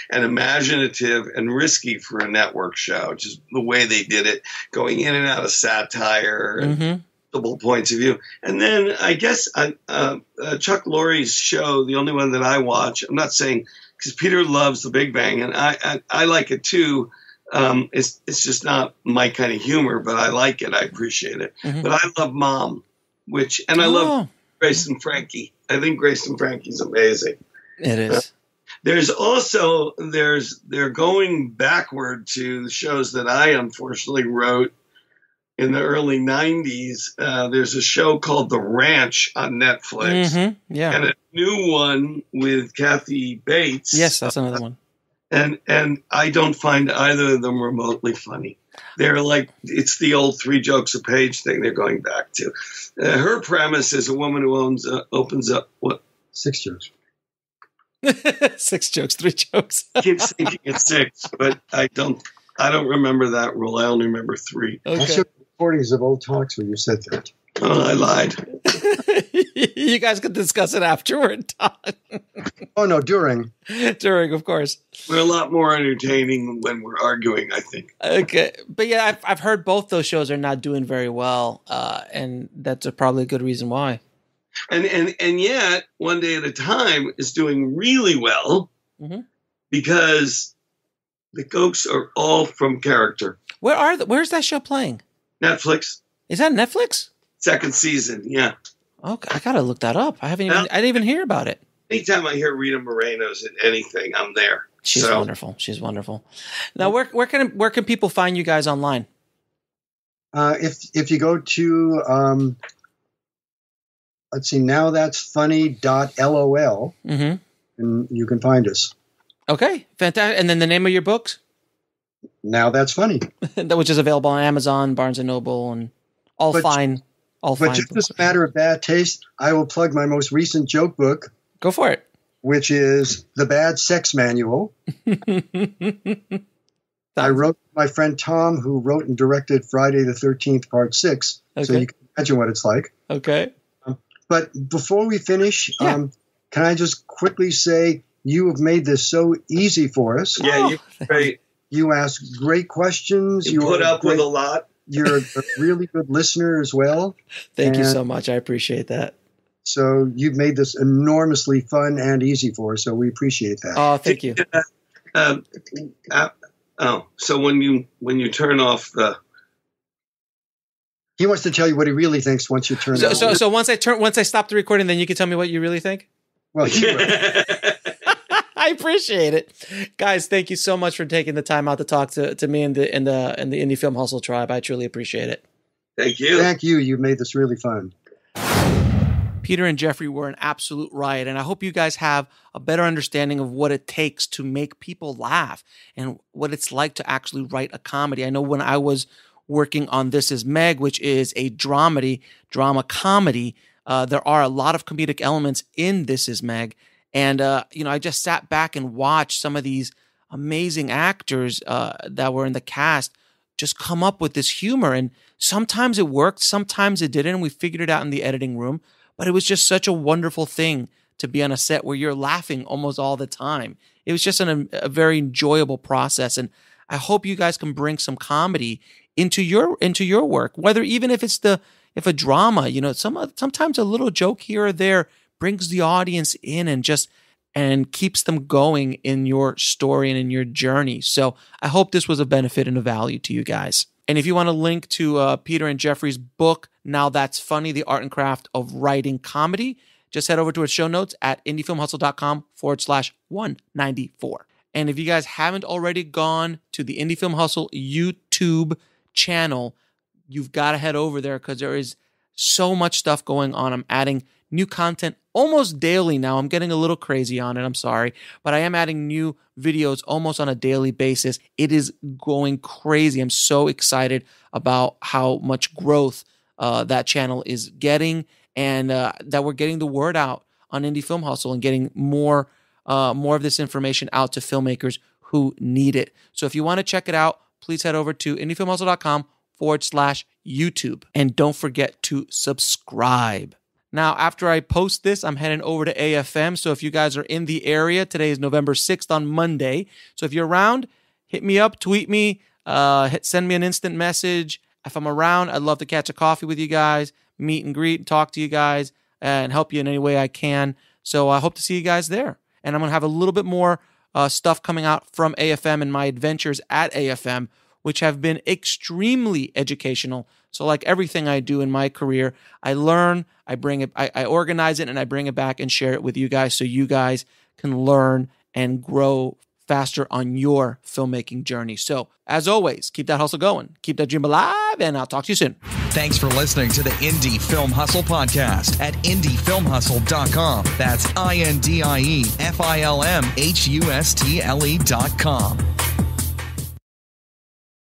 And imaginative and risky for a network show, just the way they did it, going in and out of satire and mm-hmm. points of view. And then I guess I, uh, uh, Chuck Lorre's show, the only one that I watch, I'm not saying because Peter loves The Big Bang, and I, I, I like it too. Um, it's, it's just not my kind of humor, but I like it. I appreciate it. Mm-hmm. But I love Mom, which, and I oh. love Grace and Frankie. I think Grace and Frankie's amazing. It is. Uh, There's also, there's they're going backward to shows that I unfortunately wrote in the early nineties, uh, there's a show called The Ranch on Netflix. Mm-hmm. Yeah. And a new one with Kathy Bates. Yes, that's another one. And and I don't find either of them remotely funny. They're like, it's the old three jokes a page thing they're going back to. Uh, her premise is a woman who owns uh, opens up, what? Six jokes. Six jokes, three jokes. I keep thinking it's six, but I don't, I don't remember that rule. I only remember three. Okay. Recordings of old talks where you said that. Oh, I lied. You guys could discuss it afterward, Todd. Oh, no, during. During, of course. We're a lot more entertaining when we're arguing, I think. Okay. But yeah, I've, I've heard both those shows are not doing very well, uh, and that's a probably a good reason why. And, and, and yet, One Day at a Time is doing really well mm-hmm. because the jokes are all from character. Where are the, where's that show playing? Netflix. Is that Netflix? Second season, yeah. Okay, I gotta look that up. I haven't even, now, I didn't even hear about it. Anytime I hear Rita Moreno's in anything, I'm there. She's so wonderful. She's wonderful. Now, where where can where can people find you guys online? Uh, if if you go to um, let's see, Now That's Funny dot lol, mm-hmm. and you can find us. Okay, fantastic. And then the name of your books. Now That's Funny. Which is available on Amazon, Barnes and Noble, and all but, fine. All but fine. Just as a matter of bad taste, I will plug my most recent joke book. Go for it. Which is The Bad Sex Manual. I wrote my friend Tom, who wrote and directed Friday the thirteenth, Part six. Okay. So you can imagine what it's like. Okay. Um, but before we finish, yeah. um, can I just quickly say you have made this so easy for us. Yeah, oh, you're great. You ask great questions. You, you put up great, with a lot. You're a really good listener as well. Thank and you so much. I appreciate that. So you've made this enormously fun and easy for us, so we appreciate that. Oh, thank you. Uh, um, uh, oh, so when you when you turn off the, he wants to tell you what he really thinks once you turn. So so, so once I turn once I stop the recording, then you can tell me what you really think. Well. He will. I appreciate it. Guys, thank you so much for taking the time out to talk to, to me and the, and, the, and the Indie Film Hustle Tribe. I truly appreciate it. Thank you. Thank you. You made this really fun. Peter and Jeffrey were an absolute riot, and I hope you guys have a better understanding of what it takes to make people laugh and what it's like to actually write a comedy. I know when I was working on This Is Meg, which is a dramedy, drama comedy, uh, there are a lot of comedic elements in This Is Meg. And, uh, you know, I just sat back and watched some of these amazing actors uh, that were in the cast just come up with this humor. And sometimes it worked, sometimes it didn't. We figured it out in the editing room. But it was just such a wonderful thing to be on a set where you're laughing almost all the time. It was just an, a very enjoyable process. And I hope you guys can bring some comedy into your into your work, whether even if it's the if a drama, you know, some sometimes a little joke here or there brings the audience in and just and keeps them going in your story and in your journey. So I hope this was a benefit and a value to you guys. And if you want a link to uh, Peter and Jeffrey's book, Now That's Funny, The Art and Craft of Writing Comedy, just head over to our show notes at indiefilmhustle.com forward slash 194. And if you guys haven't already gone to the Indie Film Hustle YouTube channel, you've got to head over there because there is so much stuff going on. I'm adding new content almost daily now. I'm getting a little crazy on it. I'm sorry. But I am adding new videos almost on a daily basis. It is going crazy. I'm so excited about how much growth uh, that channel is getting and uh, that we're getting the word out on Indie Film Hustle and getting more, uh, more of this information out to filmmakers who need it. So if you want to check it out, please head over to indiefilmhustle.com forward slash YouTube. And don't forget to subscribe. Now, after I post this, I'm heading over to A F M. So if you guys are in the area, today is November sixth on Monday. So if you're around, hit me up, tweet me, uh, hit, send me an instant message. If I'm around, I'd love to catch a coffee with you guys, meet and greet, and talk to you guys, and help you in any way I can. So I hope to see you guys there. And I'm going to have a little bit more uh, stuff coming out from A F M and my adventures at A F M, which have been extremely educational. So like everything I do in my career, I learn, I bring it, I, I organize it, and I bring it back and share it with you guys so you guys can learn and grow faster on your filmmaking journey. So as always, keep that hustle going, keep that dream alive, and I'll talk to you soon. Thanks for listening to the Indie Film Hustle podcast at indie film hustle dot com. That's I N D I E F I L M H U S T L E dot com.